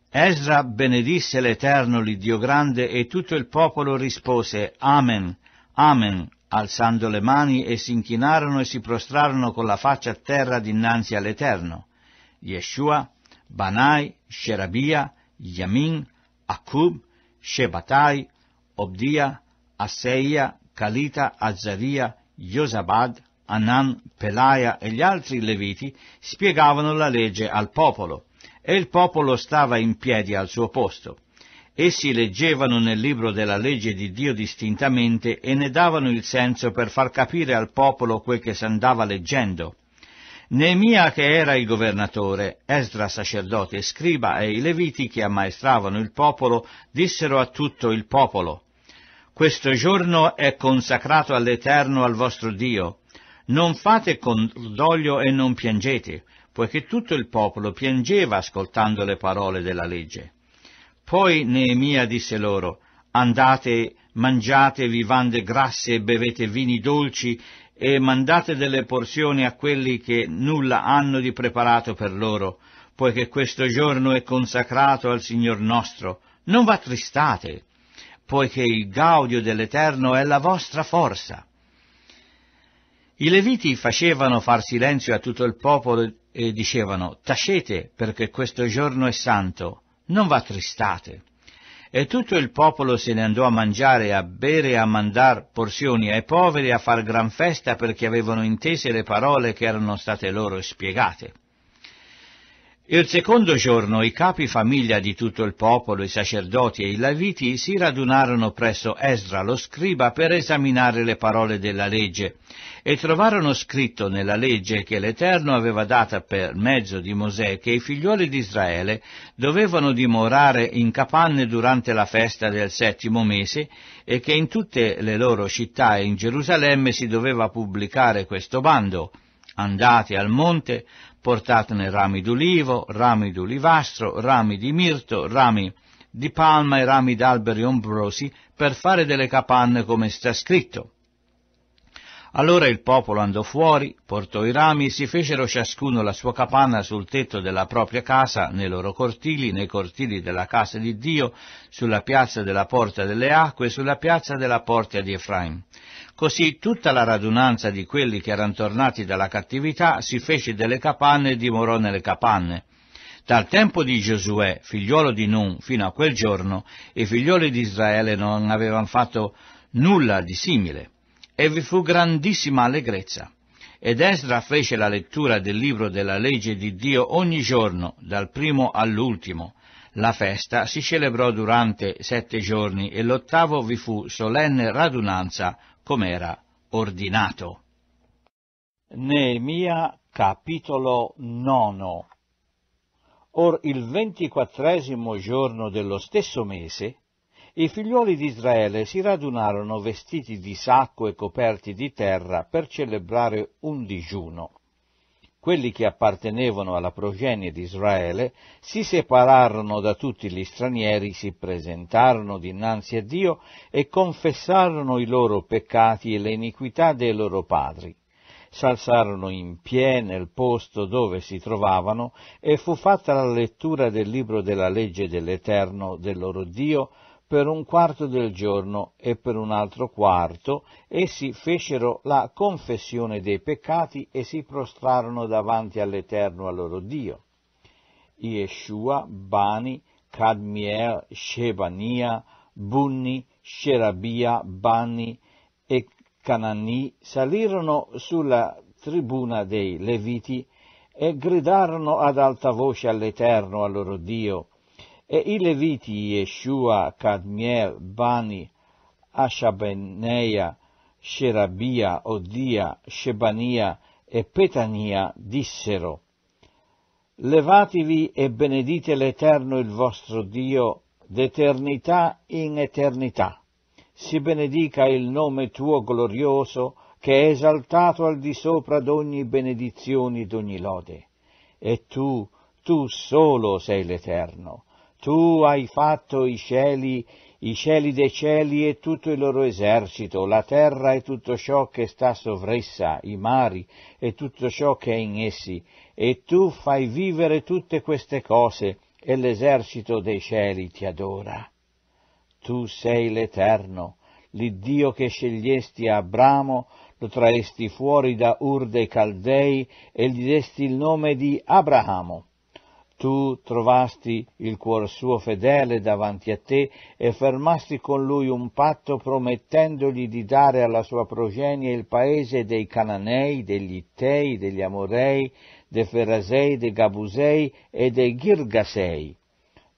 Esdra benedisse l'Eterno, l'Iddio grande, e tutto il popolo rispose Amen, Amen, alzando le mani, e si inchinarono e si prostrarono con la faccia a terra dinanzi all'Eterno. Yeshua, Banai, Sherabia, Yamin, Akub, Shebatai, Obdia, Asseia, Calita, Azzaria, Josabad, Anan, Pelaia e gli altri leviti spiegavano la legge al popolo, e il popolo stava in piedi al suo posto. Essi leggevano nel libro della legge di Dio distintamente e ne davano il senso per far capire al popolo quel che si andava leggendo. Neemia, che era il governatore, Esdra sacerdote e scriba e i leviti che ammaestravano il popolo, dissero a tutto il popolo: «Questo giorno è consacrato all'Eterno, al vostro Dio. Non fate cordoglio e non piangete», poiché tutto il popolo piangeva ascoltando le parole della legge. Poi Neemia disse loro: «Andate, mangiate vivande grasse e bevete vini dolci, e mandate delle porzioni a quelli che nulla hanno di preparato per loro, poiché questo giorno è consacrato al Signor nostro. Non v'attristate, poiché il gaudio dell'Eterno è la vostra forza». I leviti facevano far silenzio a tutto il popolo e dicevano: «Tacete, perché questo giorno è santo, non v'attristate». E tutto il popolo se ne andò a mangiare, a bere e a mandar porzioni ai poveri, a far gran festa, perché avevano intese le parole che erano state loro spiegate. Il 2° giorno i capi famiglia di tutto il popolo, i sacerdoti e i leviti si radunarono presso Esdra lo scriba per esaminare le parole della legge, e trovarono scritto nella legge che l'Eterno aveva data per mezzo di Mosè che i figlioli di Israele dovevano dimorare in capanne durante la festa del 7° mese, e che in tutte le loro città e in Gerusalemme si doveva pubblicare questo bando: «Andate al monte, portatene rami d'ulivo, rami d'olivastro, rami di mirto, rami di palma e rami d'alberi ombrosi, per fare delle capanne come sta scritto». Allora il popolo andò fuori, portò i rami e si fecero ciascuno la sua capanna sul tetto della propria casa, nei loro cortili, nei cortili della casa di Dio, sulla piazza della porta delle acque e sulla piazza della porta di Efraim. Così tutta la radunanza di quelli che erano tornati dalla cattività si fece delle capanne e dimorò nelle capanne. Dal tempo di Giosuè, figliolo di Nun, fino a quel giorno, i figlioli di Israele non avevano fatto nulla di simile. E vi fu grandissima allegrezza. Ed Esdra fece la lettura del libro della legge di Dio ogni giorno, dal primo all'ultimo. La festa si celebrò durante 7 giorni, e l'8° vi fu solenne radunanza, come era ordinato. Neemia, capitolo 9. Or il 24° giorno dello stesso mese, i figlioli di Israele si radunarono vestiti di sacco e coperti di terra per celebrare un digiuno. Quelli che appartenevano alla progenie di Israele si separarono da tutti gli stranieri, si presentarono dinanzi a Dio e confessarono i loro peccati e le iniquità dei loro padri. S'alzarono in piè nel posto dove si trovavano e fu fatta la lettura del libro della legge dell'Eterno del loro Dio per un quarto del giorno, e per un altro quarto essi fecero la confessione dei peccati e si prostrarono davanti all'Eterno, al loro Dio. Ieshua, Bani, Kadmiel, Shebania, Bunni, Sherabia, Bani e Canani salirono sulla tribuna dei Leviti e gridarono ad alta voce all'Eterno, al loro Dio. E i Leviti, Yeshua, Kadmiel, Bani, Ashabeneia, Sherabia, Odia, Shebania e Petania dissero: «Levatevi e benedite l'Eterno il vostro Dio d'eternità in eternità. Si benedica il nome tuo glorioso, che è esaltato al di sopra d'ogni benedizione, d'ogni lode. E tu solo sei l'Eterno». Tu hai fatto i cieli dei cieli e tutto il loro esercito, la terra e tutto ciò che sta sovressa, i mari e tutto ciò che è in essi, e tu fai vivere tutte queste cose, e l'esercito dei cieli ti adora. Tu sei l'Eterno, l'Iddio che scegliesti a Abramo, lo traesti fuori da Ur dei Caldei, e gli desti il nome di Abramo. Tu trovasti il cuor suo fedele davanti a te e fermasti con lui un patto, promettendogli di dare alla sua progenie il paese dei Cananei, degli Ittei, degli Amorei, dei Ferasei, dei Gabusei e dei Girgasei.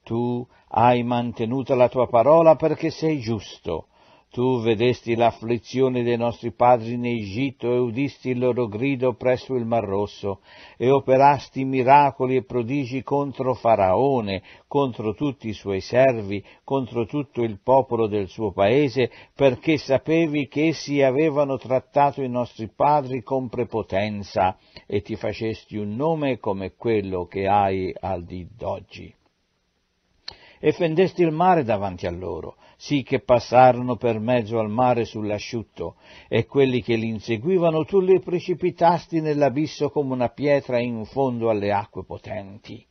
Tu hai mantenuto la tua parola perché sei giusto. Tu vedesti l'afflizione dei nostri padri in Egitto e udisti il loro grido presso il Mar Rosso, e operasti miracoli e prodigi contro Faraone, contro tutti i suoi servi, contro tutto il popolo del suo paese, perché sapevi che essi avevano trattato i nostri padri con prepotenza, e ti facesti un nome come quello che hai al di d'oggi. E fendesti il mare davanti a loro, sì che passarono per mezzo al mare sull'asciutto, e quelli che li inseguivano tu li precipitasti nell'abisso come una pietra in fondo alle acque potenti.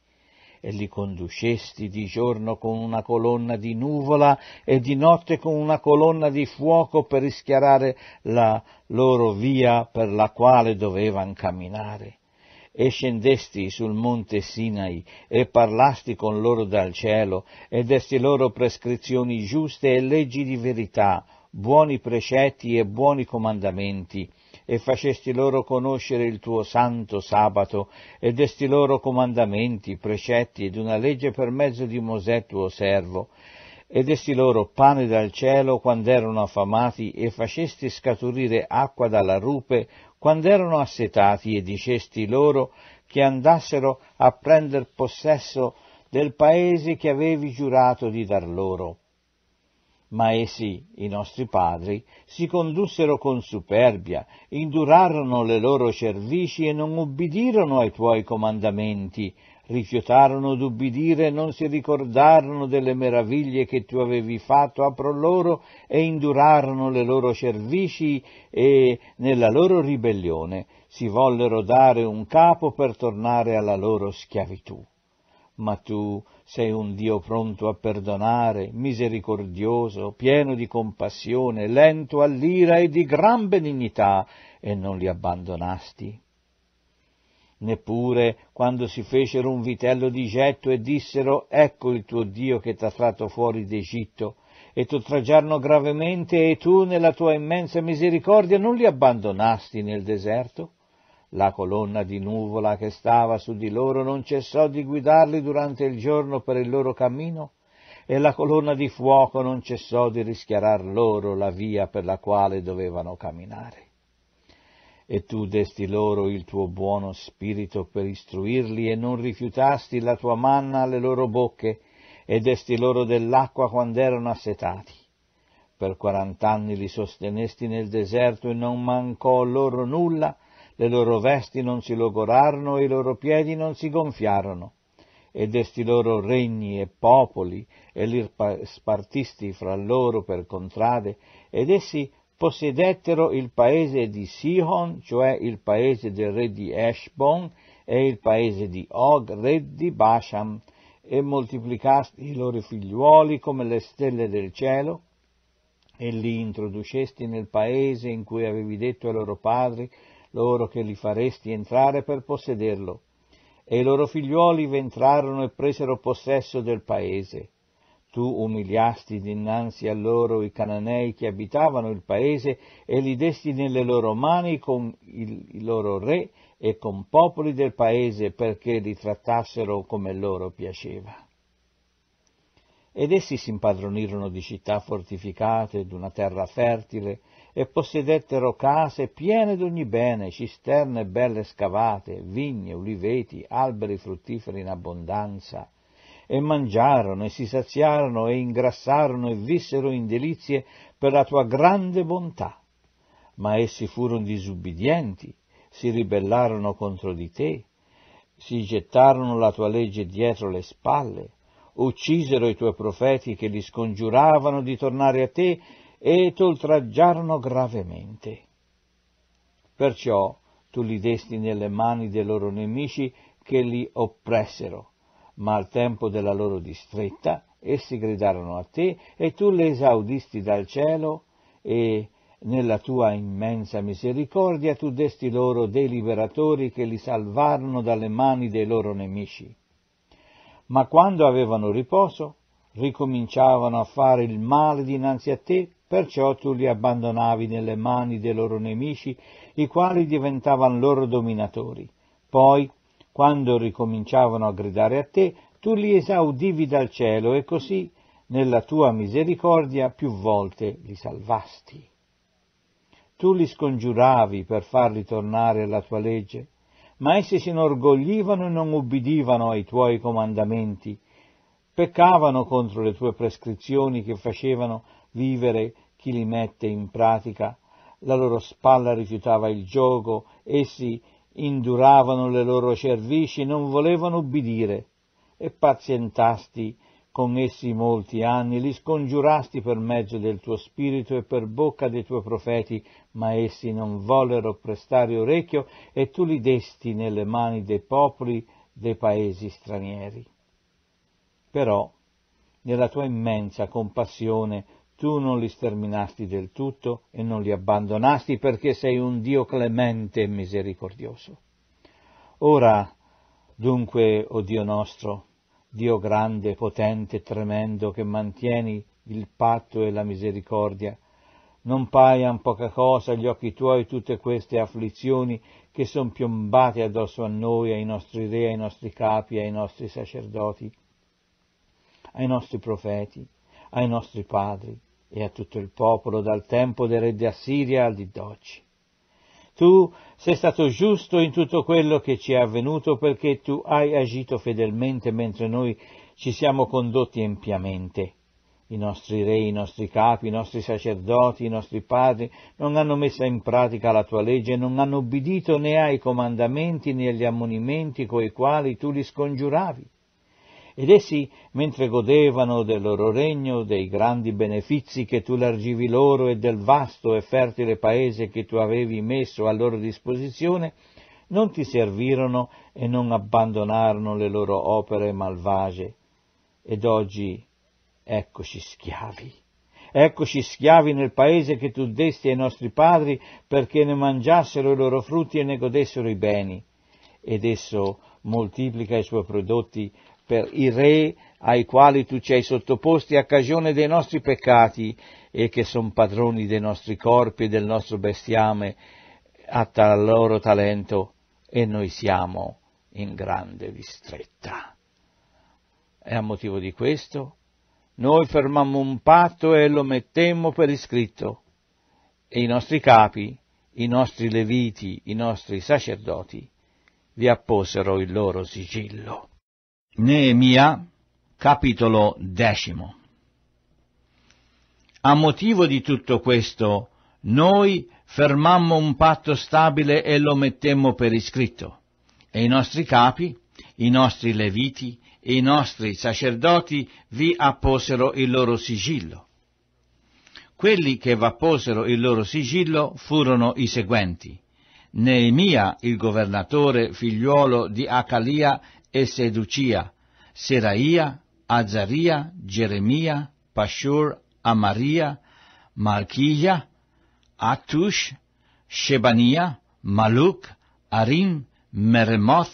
E li conducesti di giorno con una colonna di nuvola e di notte con una colonna di fuoco per rischiarare la loro via per la quale dovevan camminare. E scendesti sul monte Sinai, e parlasti con loro dal cielo, e desti loro prescrizioni giuste e leggi di verità, buoni precetti e buoni comandamenti, e facesti loro conoscere il tuo santo sabato, e desti loro comandamenti, precetti ed una legge per mezzo di Mosè tuo servo, e desti loro pane dal cielo quando erano affamati, e facesti scaturire acqua dalla rupe quando erano assetati, e dicesti loro che andassero a prender possesso del paese che avevi giurato di dar loro. Ma essi, i nostri padri, si condussero con superbia, indurarono le loro cervici e non ubbidirono ai tuoi comandamenti. rifiutarono d'ubbidire e non si ricordarono delle meraviglie che tu avevi fatto apro loro e indurarono le loro cervici e nella loro ribellione si vollero dare un capo per tornare alla loro schiavitù. Ma tu sei un Dio pronto a perdonare, misericordioso, pieno di compassione, lento all'ira e di gran benignità, e non li abbandonasti. Neppure quando si fecero un vitello di getto e dissero, ecco il tuo Dio che t'ha tratto fuori d'Egitto, e t'oltraggiarono gravemente, e tu nella tua immensa misericordia non li abbandonasti nel deserto? La colonna di nuvola che stava su di loro non cessò di guidarli durante il giorno per il loro cammino, e la colonna di fuoco non cessò di rischiarar loro la via per la quale dovevano camminare. E tu desti loro il tuo buono spirito per istruirli, e non rifiutasti la tua manna alle loro bocche, e desti loro dell'acqua quando erano assetati. Per 40 anni li sostenesti nel deserto, e non mancò loro nulla. Le loro vesti non si logorarono e i loro piedi non si gonfiarono, e desti loro regni e popoli, e li spartisti fra loro per contrade, ed essi possedettero il paese di Sihon, cioè il paese del re di Eshbon, e il paese di Og, re di Basham, e moltiplicasti i loro figliuoli come le stelle del cielo, e li introducesti nel paese in cui avevi detto ai loro padri, loro che li faresti entrare per possederlo, e i loro figliuoli v'entrarono e presero possesso del paese. Tu umiliasti dinanzi a loro i cananei che abitavano il paese, e li desti nelle loro mani con i loro re e con popoli del paese, perché li trattassero come loro piaceva. Ed essi si impadronirono di città fortificate, d'una terra fertile, e possedettero case piene d'ogni bene, cisterne belle scavate, vigne, uliveti, alberi fruttiferi in abbondanza, e mangiarono, e si saziarono, e ingrassarono, e vissero in delizie per la tua grande bontà. Ma essi furono disubbidienti, si ribellarono contro di te, si gettarono la tua legge dietro le spalle, uccisero i tuoi profeti che li scongiuravano di tornare a te, e t'oltraggiarono gravemente. Perciò tu li desti nelle mani dei loro nemici che li oppressero, ma al tempo della loro distretta essi gridarono a te, e tu le esaudisti dal cielo, e nella tua immensa misericordia tu desti loro dei liberatori che li salvarono dalle mani dei loro nemici. Ma quando avevano riposo, ricominciavano a fare il male dinanzi a te, perciò tu li abbandonavi nelle mani dei loro nemici, i quali diventavano loro dominatori. Poi, quando ricominciavano a gridare a te, tu li esaudivi dal cielo, e così, nella tua misericordia, più volte li salvasti. Tu li scongiuravi per farli tornare alla tua legge, ma essi si inorgoglivano e non ubbidivano ai tuoi comandamenti, peccavano contro le tue prescrizioni che facevano vivere chi li mette in pratica, la loro spalla rifiutava il giogo, essi induravano le loro cervici, non volevano ubbidire, e pazientasti con essi molti anni, li scongiurasti per mezzo del tuo spirito e per bocca dei tuoi profeti, ma essi non vollero prestare orecchio, e tu li desti nelle mani dei popoli dei paesi stranieri. Però, nella tua immensa compassione, tu non li sterminasti del tutto e non li abbandonasti, perché sei un Dio clemente e misericordioso. Ora, dunque, o Dio nostro, Dio grande, potente e tremendo, che mantieni il patto e la misericordia, non paian poca cosa agli occhi tuoi tutte queste afflizioni che son piombate addosso a noi, ai nostri re, ai nostri capi, ai nostri sacerdoti, ai nostri profeti, ai nostri padri e a tutto il popolo, dal tempo del re di Assiria al di d'oggi. Tu sei stato giusto in tutto quello che ci è avvenuto, perché tu hai agito fedelmente mentre noi ci siamo condotti empiamente. I nostri re, i nostri capi, i nostri sacerdoti, i nostri padri non hanno messa in pratica la tua legge, non hanno obbedito né ai comandamenti né agli ammonimenti coi quali tu li scongiuravi. Ed essi, mentre godevano del loro regno, dei grandi benefici che tu largivi loro e del vasto e fertile paese che tu avevi messo a loro disposizione, non ti servirono e non abbandonarono le loro opere malvagie. Ed oggi eccoci schiavi nel paese che tu desti ai nostri padri perché ne mangiassero i loro frutti e ne godessero i beni. Ed esso moltiplica i suoi prodotti per i re ai quali tu ci hai sottoposti a cagione dei nostri peccati e che son padroni dei nostri corpi e del nostro bestiame a tal loro talento, e noi siamo in grande distretta. E a motivo di questo noi fermammo un patto e lo mettemmo per iscritto, e i nostri capi, i nostri leviti, i nostri sacerdoti vi apposero il loro sigillo. Neemia, capitolo 10. A motivo di tutto questo, noi fermammo un patto stabile e lo mettemmo per iscritto, e i nostri capi, i nostri leviti, i nostri sacerdoti vi apposero il loro sigillo. Quelli che v'apposero il loro sigillo furono i seguenti: Neemia, il governatore, figliuolo di Acalia e Seducia, Seraia, Azaria, Geremia, Pashur, Amaria, Malchia, Atush, Shebania, Maluk, Arim, Meremot,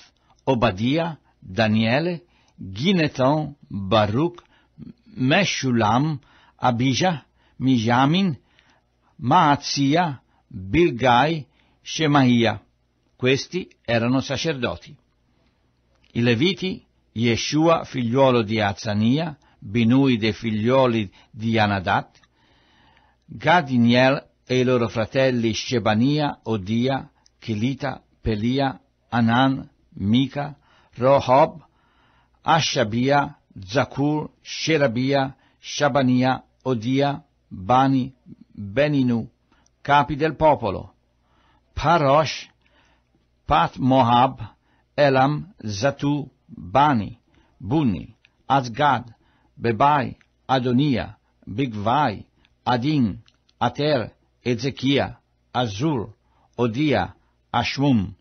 Obadia, Daniele, Gineton, Baruch, Meshulam, Abijah, Mijamin, Maazia, Bilgai, Shemaia. Questi erano sacerdoti. I Leviti, Yeshua, figliuolo di Azania, Binui dei figlioli di Anadat, Gadiniel e i loro fratelli Shebania, Odia, Chilita, Pelia, Anan, Mica, Rohob, Ashabia, Zakur, Sherabia, Shabania, Odia, Bani, Beninu, capi del popolo, Parosh, Pat Moab, Elam, Zatu, Bani, Bunni, Azgad, Bebai, Adonia, Bigvai, Adin, Ater, Ezechia, Azur, Odia, Ashmum,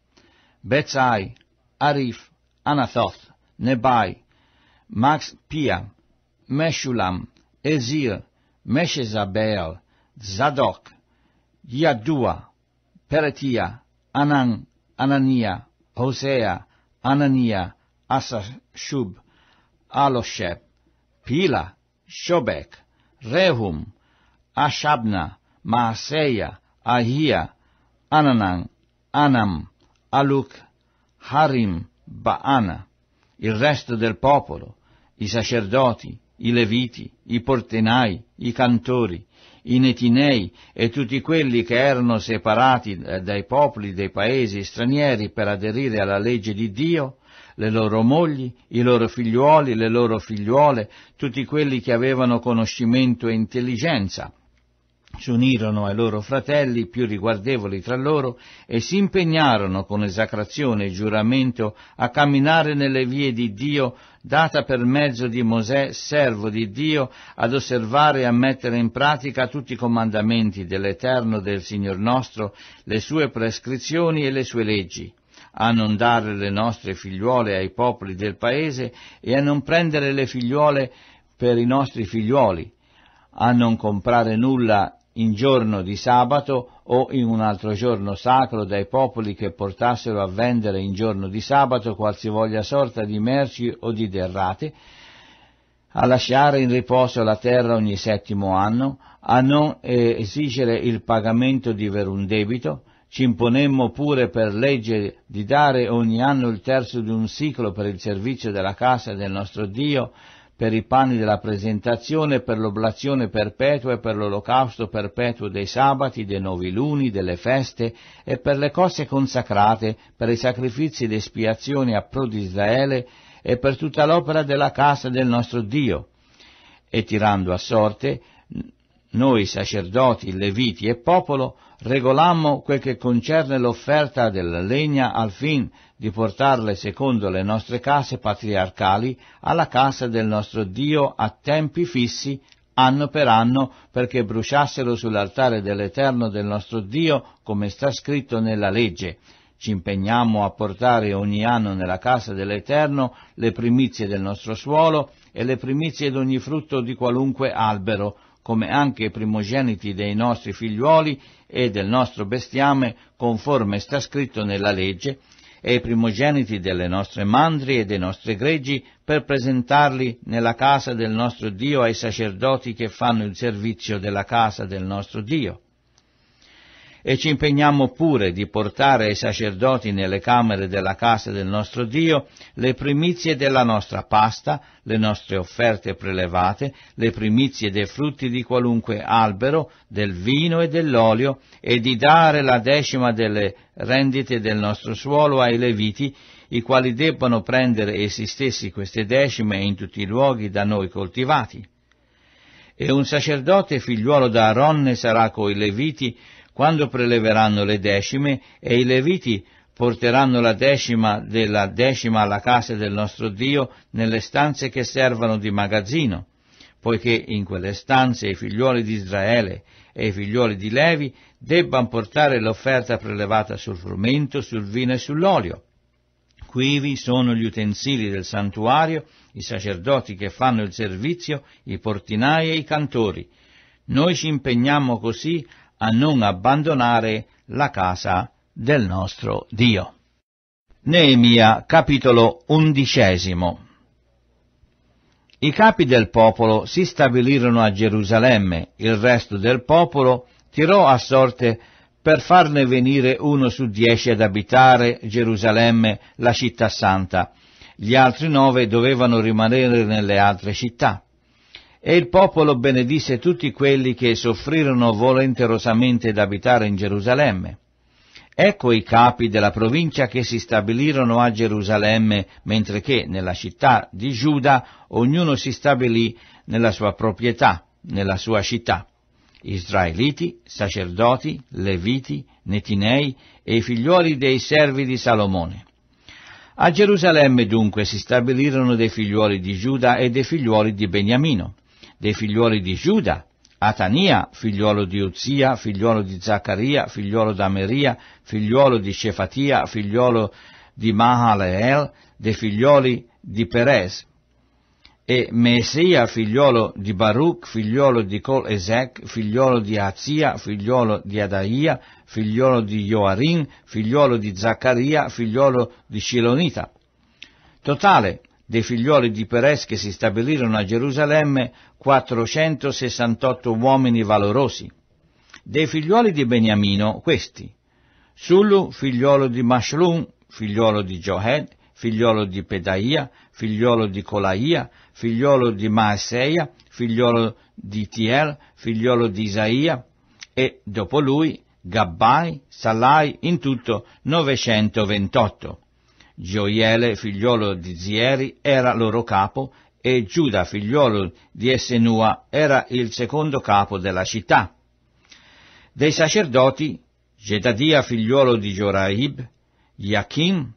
Betzai, Arif, Anathoth, Nebai, Maxpia, Meshulam, Ezir, Meshezabel, Zadok, Yadua, Peretia, Anan, Anania, Hosea, Anania, Asashub, Alosheb, Pila, Shobek, Rehum, Ashabna, Maaseia, Ahia, Ananan, Anam, Aluk, Harim, Baanna. Il resto del popolo, i sacerdoti, i leviti, i portenai, i cantori, i netinei e tutti quelli che erano separati dai popoli dei paesi stranieri per aderire alla legge di Dio, le loro mogli, i loro figliuoli, le loro figliuole, tutti quelli che avevano conoscimento e intelligenza, si unirono ai loro fratelli più riguardevoli tra loro e si impegnarono con esacrazione e giuramento a camminare nelle vie di Dio data per mezzo di Mosè, servo di Dio, ad osservare e a mettere in pratica tutti i comandamenti dell'Eterno, del Signor nostro, le sue prescrizioni e le sue leggi, a non dare le nostre figliuole ai popoli del paese e a non prendere le figliuole per i nostri figliuoli, a non comprare nulla in giorno di sabato o in un altro giorno sacro dai popoli che portassero a vendere in giorno di sabato qualsivoglia sorta di merci o di derrate, a lasciare in riposo la terra ogni settimo anno, a non esigere il pagamento di verun debito. Ci imponemmo pure per legge di dare ogni anno il terzo di un siclo per il servizio della casa del nostro Dio, per i panni della presentazione, per l'oblazione perpetua e per l'olocausto perpetuo dei sabati, dei noviluni, delle feste e per le cose consacrate, per i sacrifici ed espiazioni a pro di Israele e per tutta l'opera della casa del nostro Dio. e tirando a sorte, noi sacerdoti, leviti e popolo, regolammo quel che concerne l'offerta della legna al fin di portarle secondo le nostre case patriarcali alla casa del nostro Dio a tempi fissi, anno per anno, perché bruciassero sull'altare dell'Eterno del nostro Dio, come sta scritto nella legge. Ci impegniamo a portare ogni anno nella casa dell'Eterno le primizie del nostro suolo e le primizie d'ogni frutto di qualunque albero, come anche i primogeniti dei nostri figliuoli e del nostro bestiame, conforme sta scritto nella legge, e i primogeniti delle nostre mandrie e dei nostri greggi, per presentarli nella casa del nostro Dio ai sacerdoti che fanno il servizio della casa del nostro Dio. E ci impegniamo pure di portare ai sacerdoti nelle camere della casa del nostro Dio le primizie della nostra pasta, le nostre offerte prelevate, le primizie dei frutti di qualunque albero, del vino e dell'olio, e di dare la decima delle rendite del nostro suolo ai leviti, i quali debbano prendere essi stessi queste decime in tutti i luoghi da noi coltivati. E un sacerdote figliuolo d'Aaronne sarà coi leviti quando preleveranno le decime, e i leviti porteranno la decima della decima alla casa del nostro Dio nelle stanze che servano di magazzino, poiché in quelle stanze i figliuoli di Israele e i figliuoli di Levi debbano portare l'offerta prelevata sul frumento, sul vino e sull'olio. Quivi sono gli utensili del santuario, i sacerdoti che fanno il servizio, i portinai e i cantori. Noi ci impegniamo così a non abbandonare la casa del nostro Dio. Neemia, capitolo 11. I capi del popolo si stabilirono a Gerusalemme, il resto del popolo tirò a sorte per farne venire 1 su 10 ad abitare Gerusalemme, la città santa. Gli altri 9 dovevano rimanere nelle altre città. E il popolo benedisse tutti quelli che soffrirono volenterosamente d'abitare in Gerusalemme. Ecco i capi della provincia che si stabilirono a Gerusalemme, mentre che nella città di Giuda ognuno si stabilì nella sua proprietà, nella sua città. Israeliti, sacerdoti, leviti, netinei e i figliuoli dei servi di Salomone. A Gerusalemme dunque si stabilirono dei figliuoli di Giuda e dei figliuoli di Beniamino. Dei figliuoli di Giuda, Atania, figliuolo di Uzia, figliuolo di Zaccaria, figliuolo d'Ameria, figliuolo di Cefatia, figliuolo di Mahalaleel, dei figlioli di Perez, e Mesia, figliuolo di Baruch, figliuolo di Col-Ezek, figliuolo di Azia, figliuolo di Adaia, figliuolo di Joarin, figliuolo di Zaccaria, figliuolo di Shilonita. Totale dei figlioli di Perez che si stabilirono a Gerusalemme 468 uomini valorosi. Dei figlioli di Beniamino questi: Sulu, figliolo di Meshulam, figliolo di Johed, figliolo di Pedaia, figliolo di Colaia, figliolo di Maaseia, figliolo di Tiel, figliolo di Isaia, e dopo lui Gabbai, Salai, in tutto 928. Gioiele, figliolo di Zieri, era loro capo, e Giuda, figliolo di Essenua, era il secondo capo della città. Dei sacerdoti, Gedaia, figliolo di Joraib, Iachim,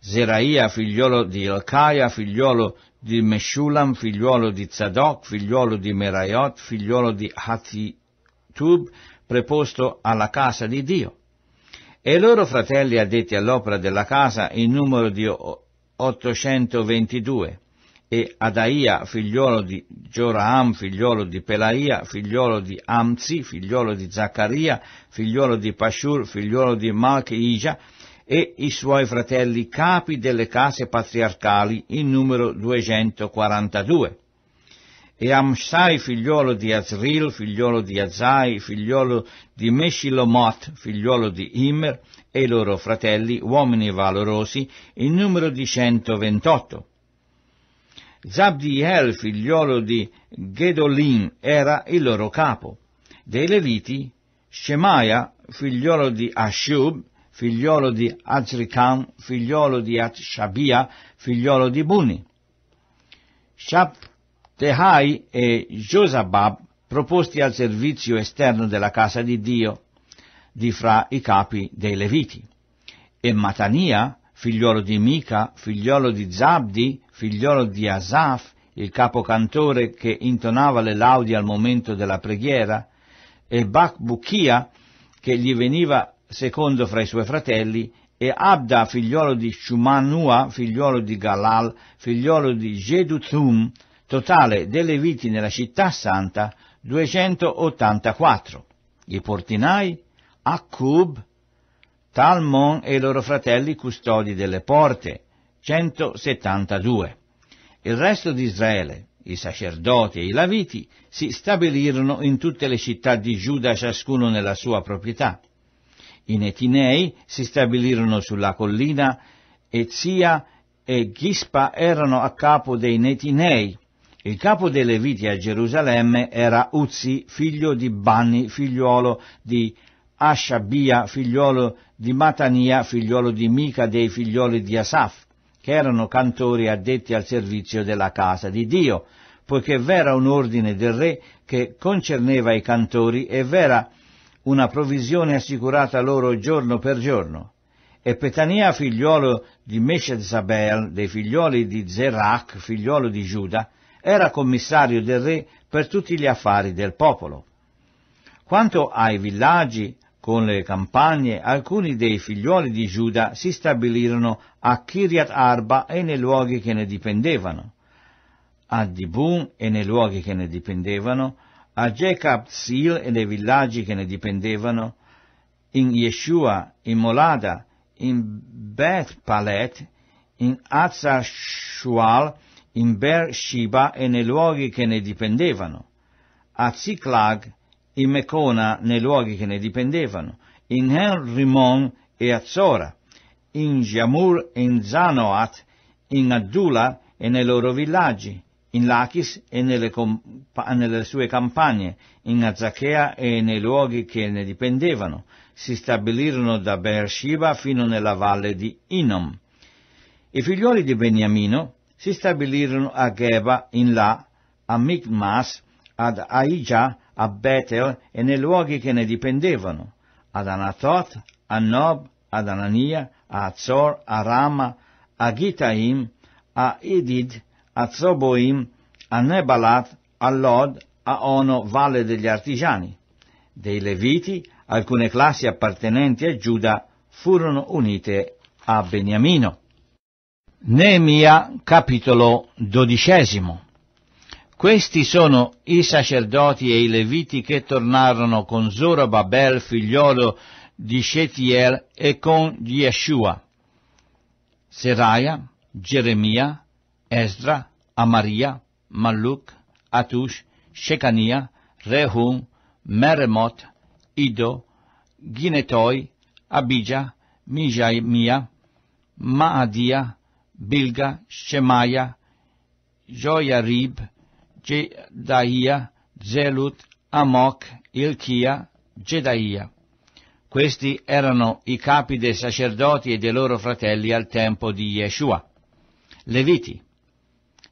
Zeraia, figliolo di Elcaia, figliolo di Meshulam, figliolo di Zadok, figliolo di Meraiot, figliolo di Hatitub, preposto alla casa di Dio. E i loro fratelli addetti all'opera della casa in numero di 822, e Adaia, figliolo di Joraam, figliolo di Pelaia, figliolo di Amzi, figliolo di Zaccaria, figliolo di Pashur, figliolo di Malchia, e i suoi fratelli capi delle case patriarcali in numero 242. E Amsai, figliolo di Azril, figliolo di Azai, figliolo di Meshilomot, figliolo di Immer, e i loro fratelli, uomini valorosi, in numero di 128. Zabdiel, figliolo di Gedolim, era il loro capo. Dei leviti, Shemaia, figliolo di Ashub, figliolo di Azricam, figliolo di Atshabia, figliolo di Buni. Tehai e Josabab, proposti al servizio esterno della casa di Dio, di fra i capi dei Leviti, e Matania, figliolo di Mica, figliolo di Zabdi, figliolo di Asaf, il capocantore che intonava le laudi al momento della preghiera, e Bacbuchia, che gli veniva secondo fra i suoi fratelli, e Abda, figliolo di Shumanua, figliolo di Galal, figliolo di Geduthum, totale dei Leviti nella città santa, 284. I portinai, Accub, Talmon e i loro fratelli custodi delle porte, 172. Il resto di Israele, i sacerdoti e i Leviti, si stabilirono in tutte le città di Giuda, ciascuno nella sua proprietà. I Netinei si stabilirono sulla collina, Ezia e Ghispa erano a capo dei Netinei. Il capo dei Leviti a Gerusalemme era Uzzi, figlio di Banni, figliuolo di Ashabia, figliolo di Matania, figliolo di Mica, dei figlioli di Asaf, che erano cantori addetti al servizio della casa di Dio, poiché v'era un ordine del re che concerneva i cantori e v'era una provvisione assicurata loro giorno per giorno. E Petania, figliolo di Meshezabel, dei figlioli di Zerach, figliolo di Giuda, era commissario del re per tutti gli affari del popolo. Quanto ai villaggi, con le campagne, alcuni dei figlioli di Giuda si stabilirono a Kiriat Arba e nei luoghi che ne dipendevano, a Dibun e nei luoghi che ne dipendevano, a Jecabsil e nei villaggi che ne dipendevano, in Yeshua, in Molada, in Beth Palet, in Azza Shual, in Beersheba e nei luoghi che ne dipendevano, a Ziklag, in Mecona nei luoghi che ne dipendevano, in Henrimon e a Zora, in Jamur e in Zanoat, in Adula e nei loro villaggi, in Lachis e nelle sue campagne, in Azachea e nei luoghi che ne dipendevano. Si stabilirono da Beersheba fino nella valle di Inom. I figlioli di Beniamino si stabilirono a Geba, in là, a Micmas, ad Aija, a Betel e nei luoghi che ne dipendevano, ad Anatot, a Nob, ad Anania, a Azor, a Rama, a Gitaim, a Idid, a Zoboim, a Nebalat, a Lod, a Ono, valle degli artigiani. Dei Leviti, alcune classi appartenenti a Giuda furono unite a Beniamino. Neemia, capitolo 12. Questi sono i sacerdoti e i Leviti che tornarono con Zorobabel, figliolo di Shetiel, e con Yeshua, Seraia, Geremia, Esdra, Amaria, Malluk, Atush, Shecania, Rehum, Meremot, Ido, Ginetoi, Abija, Mijaimia, Maadia, Bilga, Shemaia, Joiarib, Gedaia, Zelut, Amok, Ilchia, Gedaia. Questi erano i capi dei sacerdoti e dei loro fratelli al tempo di Yeshua. Leviti: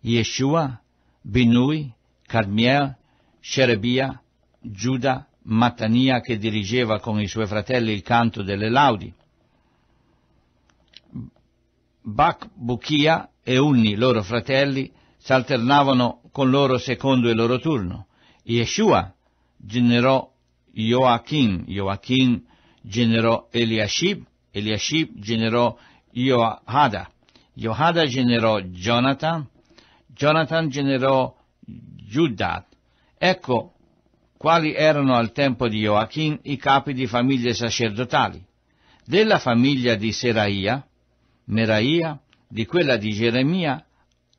Yeshua, Binui, Cadmiel, Sherebia, Giuda, Mattania, che dirigeva con i suoi fratelli il canto delle laudi, Bacbuchia e Unni, loro fratelli, s'alternavano con loro secondo il loro turno. Yeshua generò Joachim generò Eliashib generò Joada generò Jonathan generò Giudat. Ecco quali erano al tempo di Joachim i capi di famiglie sacerdotali: della famiglia di Seraia, Meraia; di quella di Geremia,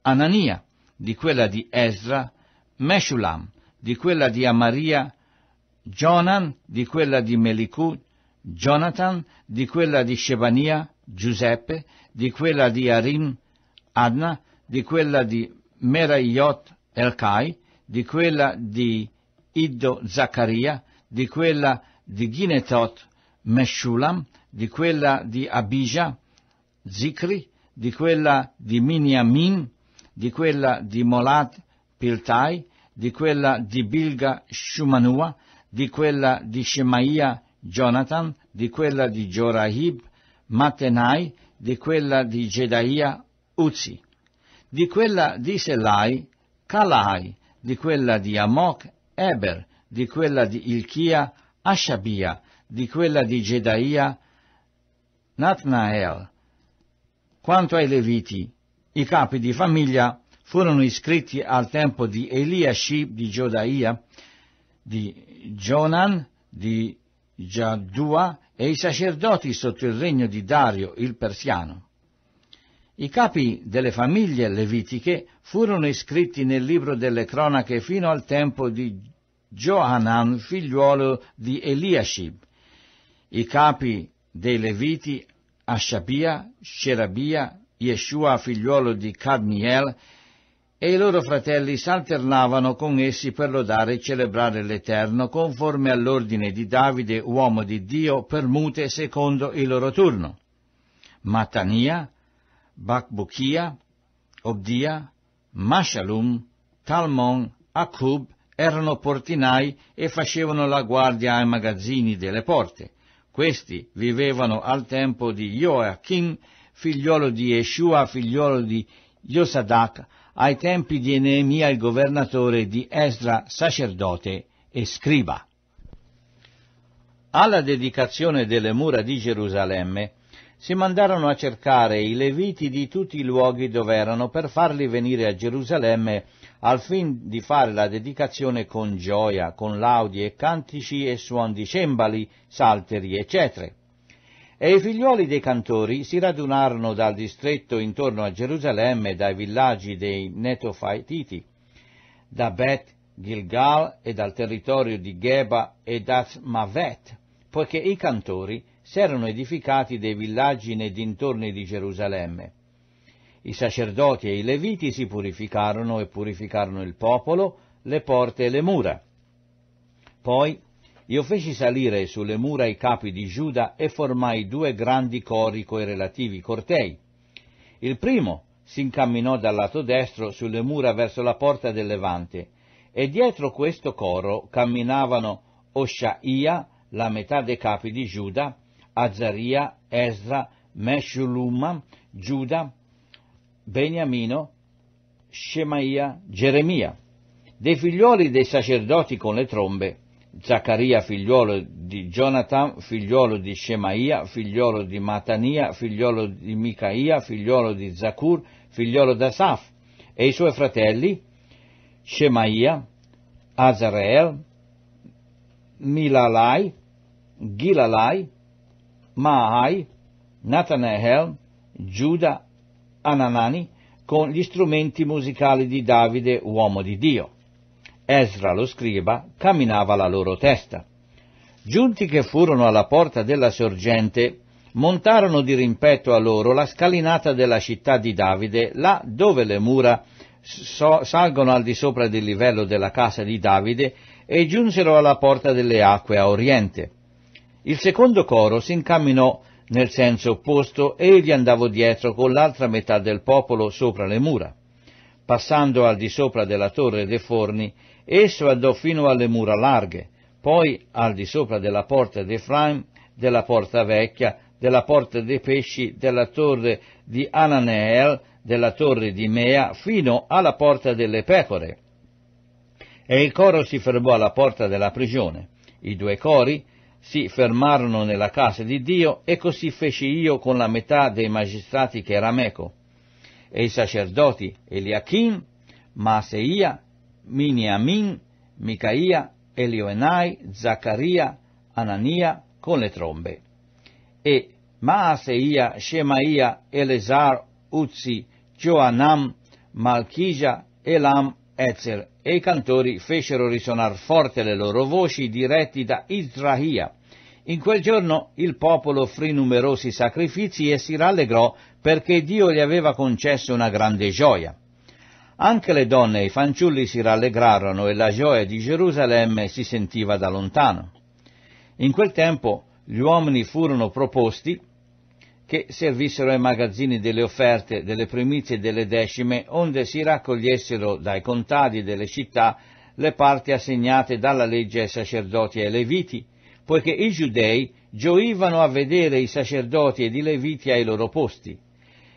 Anania; di quella di Esdra, Meshulam; di quella di Amaria, Jonan; di quella di Melicu, Jonathan; di quella di Shebania, Giuseppe; di quella di Arim, Adna; di quella di Meraiot, Elkai; di quella di Iddo, Zaccaria; di quella di Ginetot, Meshulam; di quella di Abija, Zicri; di quella di Miniamin; di quella di Molat, Piltai, di quella di Bilga Shumanua, di quella di Shemaia Jonathan, di quella di Jorahib Matenai, di quella di Gedaia Uzi, di quella di Selai Calai, di quella di Amok Eber, di quella di Ilchia Ashabia, di quella di Gedaia Natnael. Quanto ai Leviti, i capi di famiglia furono iscritti al tempo di Eliashib, di Giodaia, di Jonan, di Giaddua e i sacerdoti sotto il regno di Dario il Persiano. I capi delle famiglie levitiche furono iscritti nel libro delle cronache fino al tempo di Johanan, figliuolo di Eliashib. I capi dei Leviti, Ashabia, Sherabia, Yeshua, figliuolo di Cadmiel, e i loro fratelli s'alternavano con essi per lodare e celebrare l'Eterno, conforme all'ordine di Davide, uomo di Dio, per mute secondo il loro turno. Matania, Bakbukia, Obdia, Mashalum, Talmon, Akub erano portinai e facevano la guardia ai magazzini delle porte. Questi vivevano al tempo di Joachim, figliolo di Yeshua, figliolo di Josadak, ai tempi di Neemia il governatore, di Esdra sacerdote e scriba. Alla dedicazione delle mura di Gerusalemme si mandarono a cercare i Leviti di tutti i luoghi dove erano per farli venire a Gerusalemme al fin di fare la dedicazione con gioia, con laudi e cantici e suon di cembali, salteri, eccetera. E i figlioli dei cantori si radunarono dal distretto intorno a Gerusalemme, dai villaggi dei Netofaititi, da Bet Gilgal e dal territorio di Geba e d'Azmavet, poiché i cantori s'erano edificati dei villaggi nei dintorni di Gerusalemme. I sacerdoti e i leviti si purificarono e purificarono il popolo, le porte e le mura. Poi io feci salire sulle mura i capi di Giuda e formai due grandi cori coi relativi cortei. Il primo si incamminò dal lato destro sulle mura verso la porta del Levante, e dietro questo coro camminavano Oshaia, la metà dei capi di Giuda, Azzaria, Esra, Meshulam, Giuda, Beniamino, Shemaia, Geremia, dei figlioli dei sacerdoti con le trombe, Zaccaria figliolo di Jonathan, figliolo di Shemaia, figliolo di Matania, figliolo di Micaia, figliolo di Zakur, figliolo d'Asaf, e i suoi fratelli Shemaia, Azareel, Milalai, Gilalai, Maai, Natanahel, Giuda, Ananani, con gli strumenti musicali di Davide, uomo di Dio. Esra, lo scriba, camminava alla loro testa. Giunti che furono alla porta della sorgente, montarono di rimpetto a loro la scalinata della città di Davide, là dove le mura salgono al di sopra del livello della casa di Davide, e giunsero alla porta delle acque a oriente. Il secondo coro si incamminò nel senso opposto, e egli andava dietro con l'altra metà del popolo sopra le mura. Passando al di sopra della torre dei forni, esso andò fino alle mura larghe, poi al di sopra della porta d'Efraim, della porta vecchia, della porta dei pesci, della torre di Ananeel, della torre di Mea, fino alla porta delle pecore. E il coro si fermò alla porta della prigione. I due cori si fermarono nella casa di Dio, e così feci io con la metà dei magistrati che era meco. E i sacerdoti Eliachim, Maaseia, Miniamin, Micaia, Elioenai, Zaccaria, Anania, con le trombe. E Maaseia, Shemaia, Elezar, Uzi, Joanam, Malchia, Elam, Ezer, e i cantori fecero risuonar forte le loro voci, diretti da Izrahia. In quel giorno il popolo offrì numerosi sacrifici e si rallegrò, perché Dio gli aveva concesso una grande gioia. Anche le donne e i fanciulli si rallegrarono, e la gioia di Gerusalemme si sentiva da lontano. In quel tempo gli uomini furono proposti che servissero ai magazzini delle offerte, delle primizie e delle decime, onde si raccogliessero dai contadi delle città le parti assegnate dalla legge ai sacerdoti e ai leviti, poiché i giudei gioivano a vedere i sacerdoti ed i leviti ai loro posti.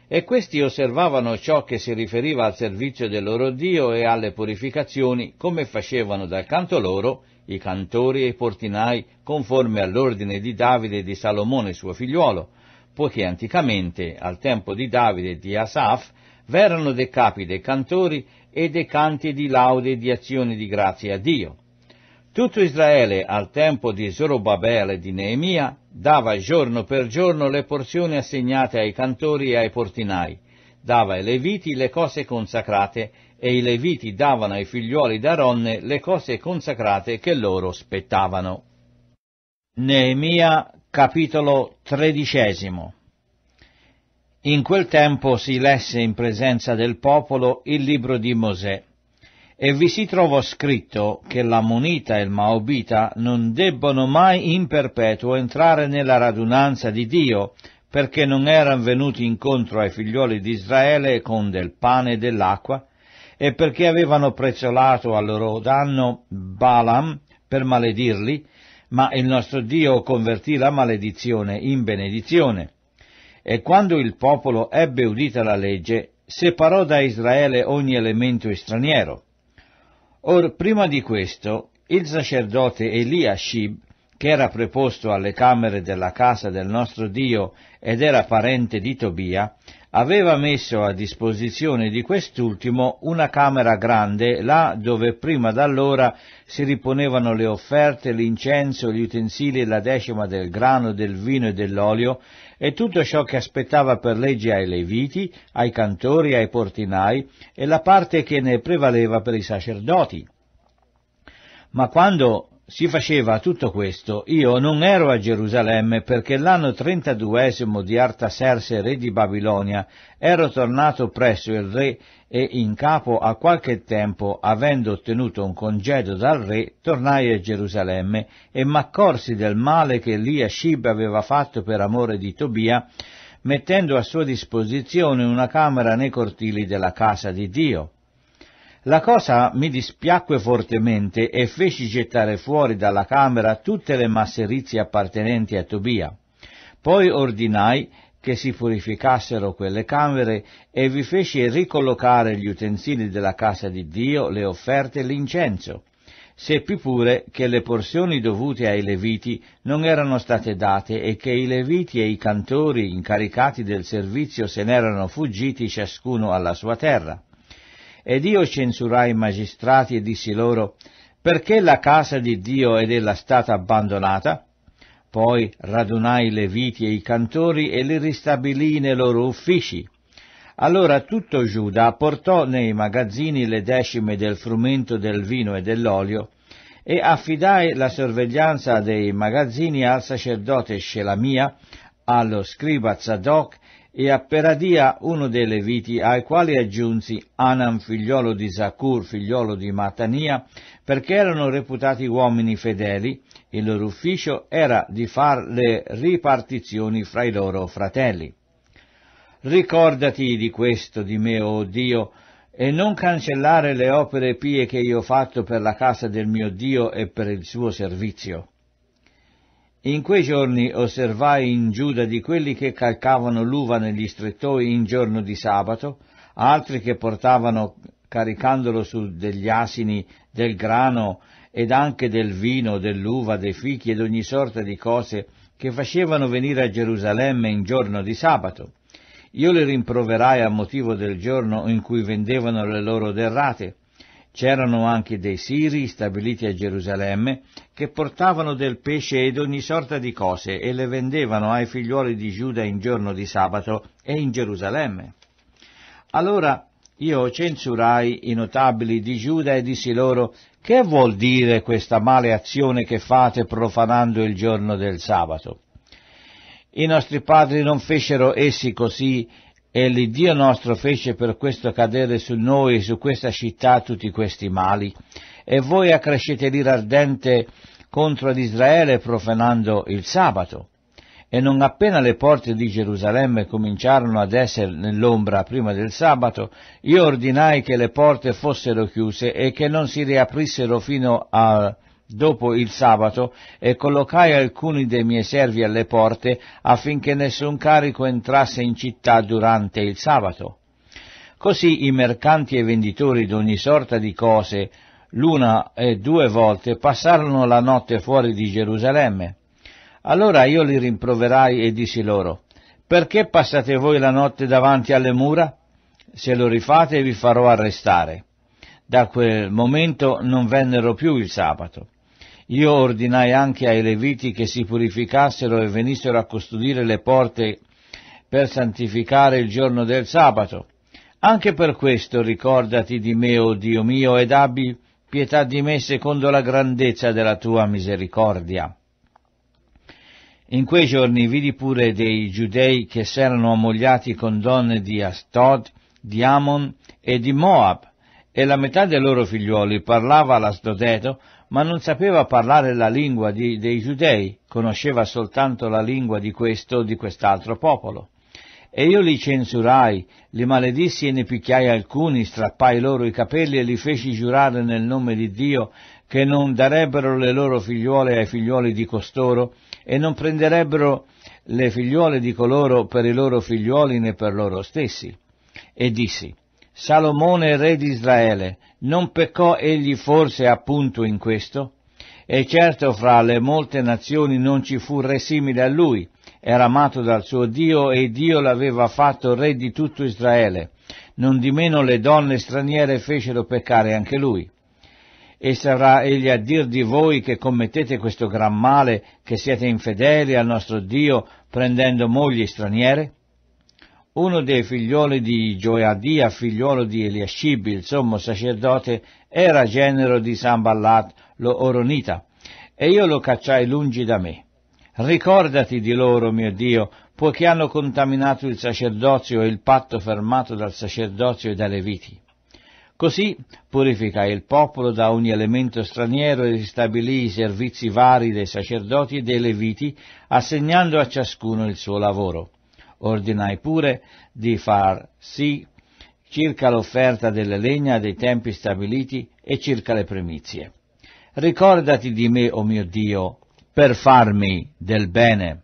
E questi osservavano ciò che si riferiva al servizio del loro Dio e alle purificazioni, come facevano dal canto loro i cantori e i portinai, conforme all'ordine di Davide e di Salomone suo figliuolo, poiché anticamente, al tempo di Davide e di Asaf, v'erano dei capi dei cantori e dei canti di laude e di azioni di grazia a Dio. Tutto Israele, al tempo di Zorobabele e di Neemia, dava giorno per giorno le porzioni assegnate ai cantori e ai portinai, dava ai leviti le cose consacrate, e i leviti davano ai figliuoli d'Aronne le cose consacrate che loro spettavano. Neemia, capitolo 13. In quel tempo si lesse in presenza del popolo il libro di Mosè, e vi si trovò scritto che l'Ammonita e il Moabita non debbono mai in perpetuo entrare nella radunanza di Dio, perché non erano venuti incontro ai figlioli di Israele con del pane e dell'acqua, e perché avevano prezzolato al loro danno Balaam per maledirli, ma il nostro Dio convertì la maledizione in benedizione. E quando il popolo ebbe udita la legge, separò da Israele ogni elemento straniero. Or, prima di questo, il sacerdote Eliashib, che era preposto alle camere della casa del nostro Dio ed era parente di Tobia, aveva messo a disposizione di quest'ultimo una camera grande, là dove prima d'allora si riponevano le offerte, l'incenso, gli utensili, la decima del grano, del vino e dell'olio, e tutto ciò che aspettava per legge ai leviti, ai cantori, ai portinai, e la parte che ne prevaleva per i sacerdoti. Ma quando si faceva tutto questo, io non ero a Gerusalemme, perché l'anno 32° di Artaserse, re di Babilonia, ero tornato presso il re e in capo a qualche tempo, avendo ottenuto un congedo dal re, tornai a Gerusalemme e m'accorsi del male che Eliashib aveva fatto per amore di Tobia, mettendo a sua disposizione una camera nei cortili della casa di Dio. La cosa mi dispiacque fortemente e feci gettare fuori dalla camera tutte le masserizie appartenenti a Tobia. Poi ordinai che si purificassero quelle camere e vi feci ricollocare gli utensili della casa di Dio, le offerte e l'incenso. Seppi pure che le porzioni dovute ai leviti non erano state date e che i leviti e i cantori incaricati del servizio se n'erano fuggiti ciascuno alla sua terra. Ed io censurai i magistrati e dissi loro: perché la casa di Dio ed ella stata abbandonata? Poi radunai i leviti e i cantori e li ristabilì nei loro uffici. Allora tutto Giuda portò nei magazzini le decime del frumento, del vino e dell'olio, e affidai la sorveglianza dei magazzini al sacerdote Shelamia, allo scriba Zadok, e a Peradia, uno dei leviti, ai quali aggiunsi Anan, figliolo di Zakur, figliolo di Matania, perché erano reputati uomini fedeli. Il loro ufficio era di far le ripartizioni fra i loro fratelli. Ricordati di questo di me, o Dio, e non cancellare le opere pie che io ho fatto per la casa del mio Dio e per il suo servizio. In quei giorni osservai in Giuda di quelli che calcavano l'uva negli strettoi in giorno di sabato, altri che portavano, caricandolo su degli asini, del grano ed anche del vino, dell'uva, dei fichi ed ogni sorta di cose che facevano venire a Gerusalemme in giorno di sabato. Io li rimproverai a motivo del giorno in cui vendevano le loro derrate. C'erano anche dei siri stabiliti a Gerusalemme che portavano del pesce ed ogni sorta di cose e le vendevano ai figliuoli di Giuda in giorno di sabato e in Gerusalemme. Allora io censurai i notabili di Giuda e dissi loro: che vuol dire questa male azione che fate profanando il giorno del sabato? I nostri padri non fecero essi così, e l'Iddio nostro fece per questo cadere su noi e su questa città tutti questi mali, e voi accrescete l'ira ardente contro l'Israele profanando il sabato. e non appena le porte di Gerusalemme cominciarono ad essere nell'ombra prima del sabato, io ordinai che le porte fossero chiuse e che non si riaprissero fino a dopo il sabato, e collocai alcuni dei miei servi alle porte affinché nessun carico entrasse in città durante il sabato. Così i mercanti e venditori d'ogni sorta di cose, l'una e due volte, passarono la notte fuori di Gerusalemme. Allora io li rimproverai e dissi loro: «Perché passate voi la notte davanti alle mura? Se lo rifate vi farò arrestare». Da quel momento non vennero più il sabato. Io ordinai anche ai Leviti che si purificassero e venissero a custodire le porte per santificare il giorno del sabato. Anche per questo ricordati di me, o Dio mio, ed abbi pietà di me secondo la grandezza della tua misericordia. In quei giorni vidi pure dei giudei che s'erano ammogliati con donne di Astod, di Ammon e di Moab, e la metà dei loro figliuoli parlava l'asdodeto, ma non sapeva parlare la lingua dei giudei, conosceva soltanto la lingua di questo o di quest'altro popolo. E io li censurai, li maledissi e ne picchiai alcuni, strappai loro i capelli e li feci giurare nel nome di Dio che non darebbero le loro figliuole ai figliuoli di costoro e non prenderebbero le figliuole di coloro per i loro figliuoli né per loro stessi. E dissi: Salomone, re di Israele, non peccò egli forse appunto in questo? E certo fra le molte nazioni non ci fu re simile a lui. Era amato dal suo Dio e Dio l'aveva fatto re di tutto Israele. Nondimeno le donne straniere fecero peccare anche lui. E sarà egli a dir di voi che commettete questo gran male, che siete infedeli al nostro Dio prendendo mogli straniere? Uno dei figlioli di Gioadia, figliolo di Eliashib, il sommo sacerdote, era genero di Sanballat, lo Oronita, e io lo cacciai lungi da me. Ricordati di loro, mio Dio, poiché hanno contaminato il sacerdozio e il patto fermato dal sacerdozio e dai Leviti. Così purificai il popolo da ogni elemento straniero e ristabilì i servizi vari dei sacerdoti e dei Leviti, assegnando a ciascuno il suo lavoro. Ordinai pure di far sì circa l'offerta delle legna dei tempi stabiliti e circa le primizie. Ricordati di me, o mio Dio, per farmi del bene.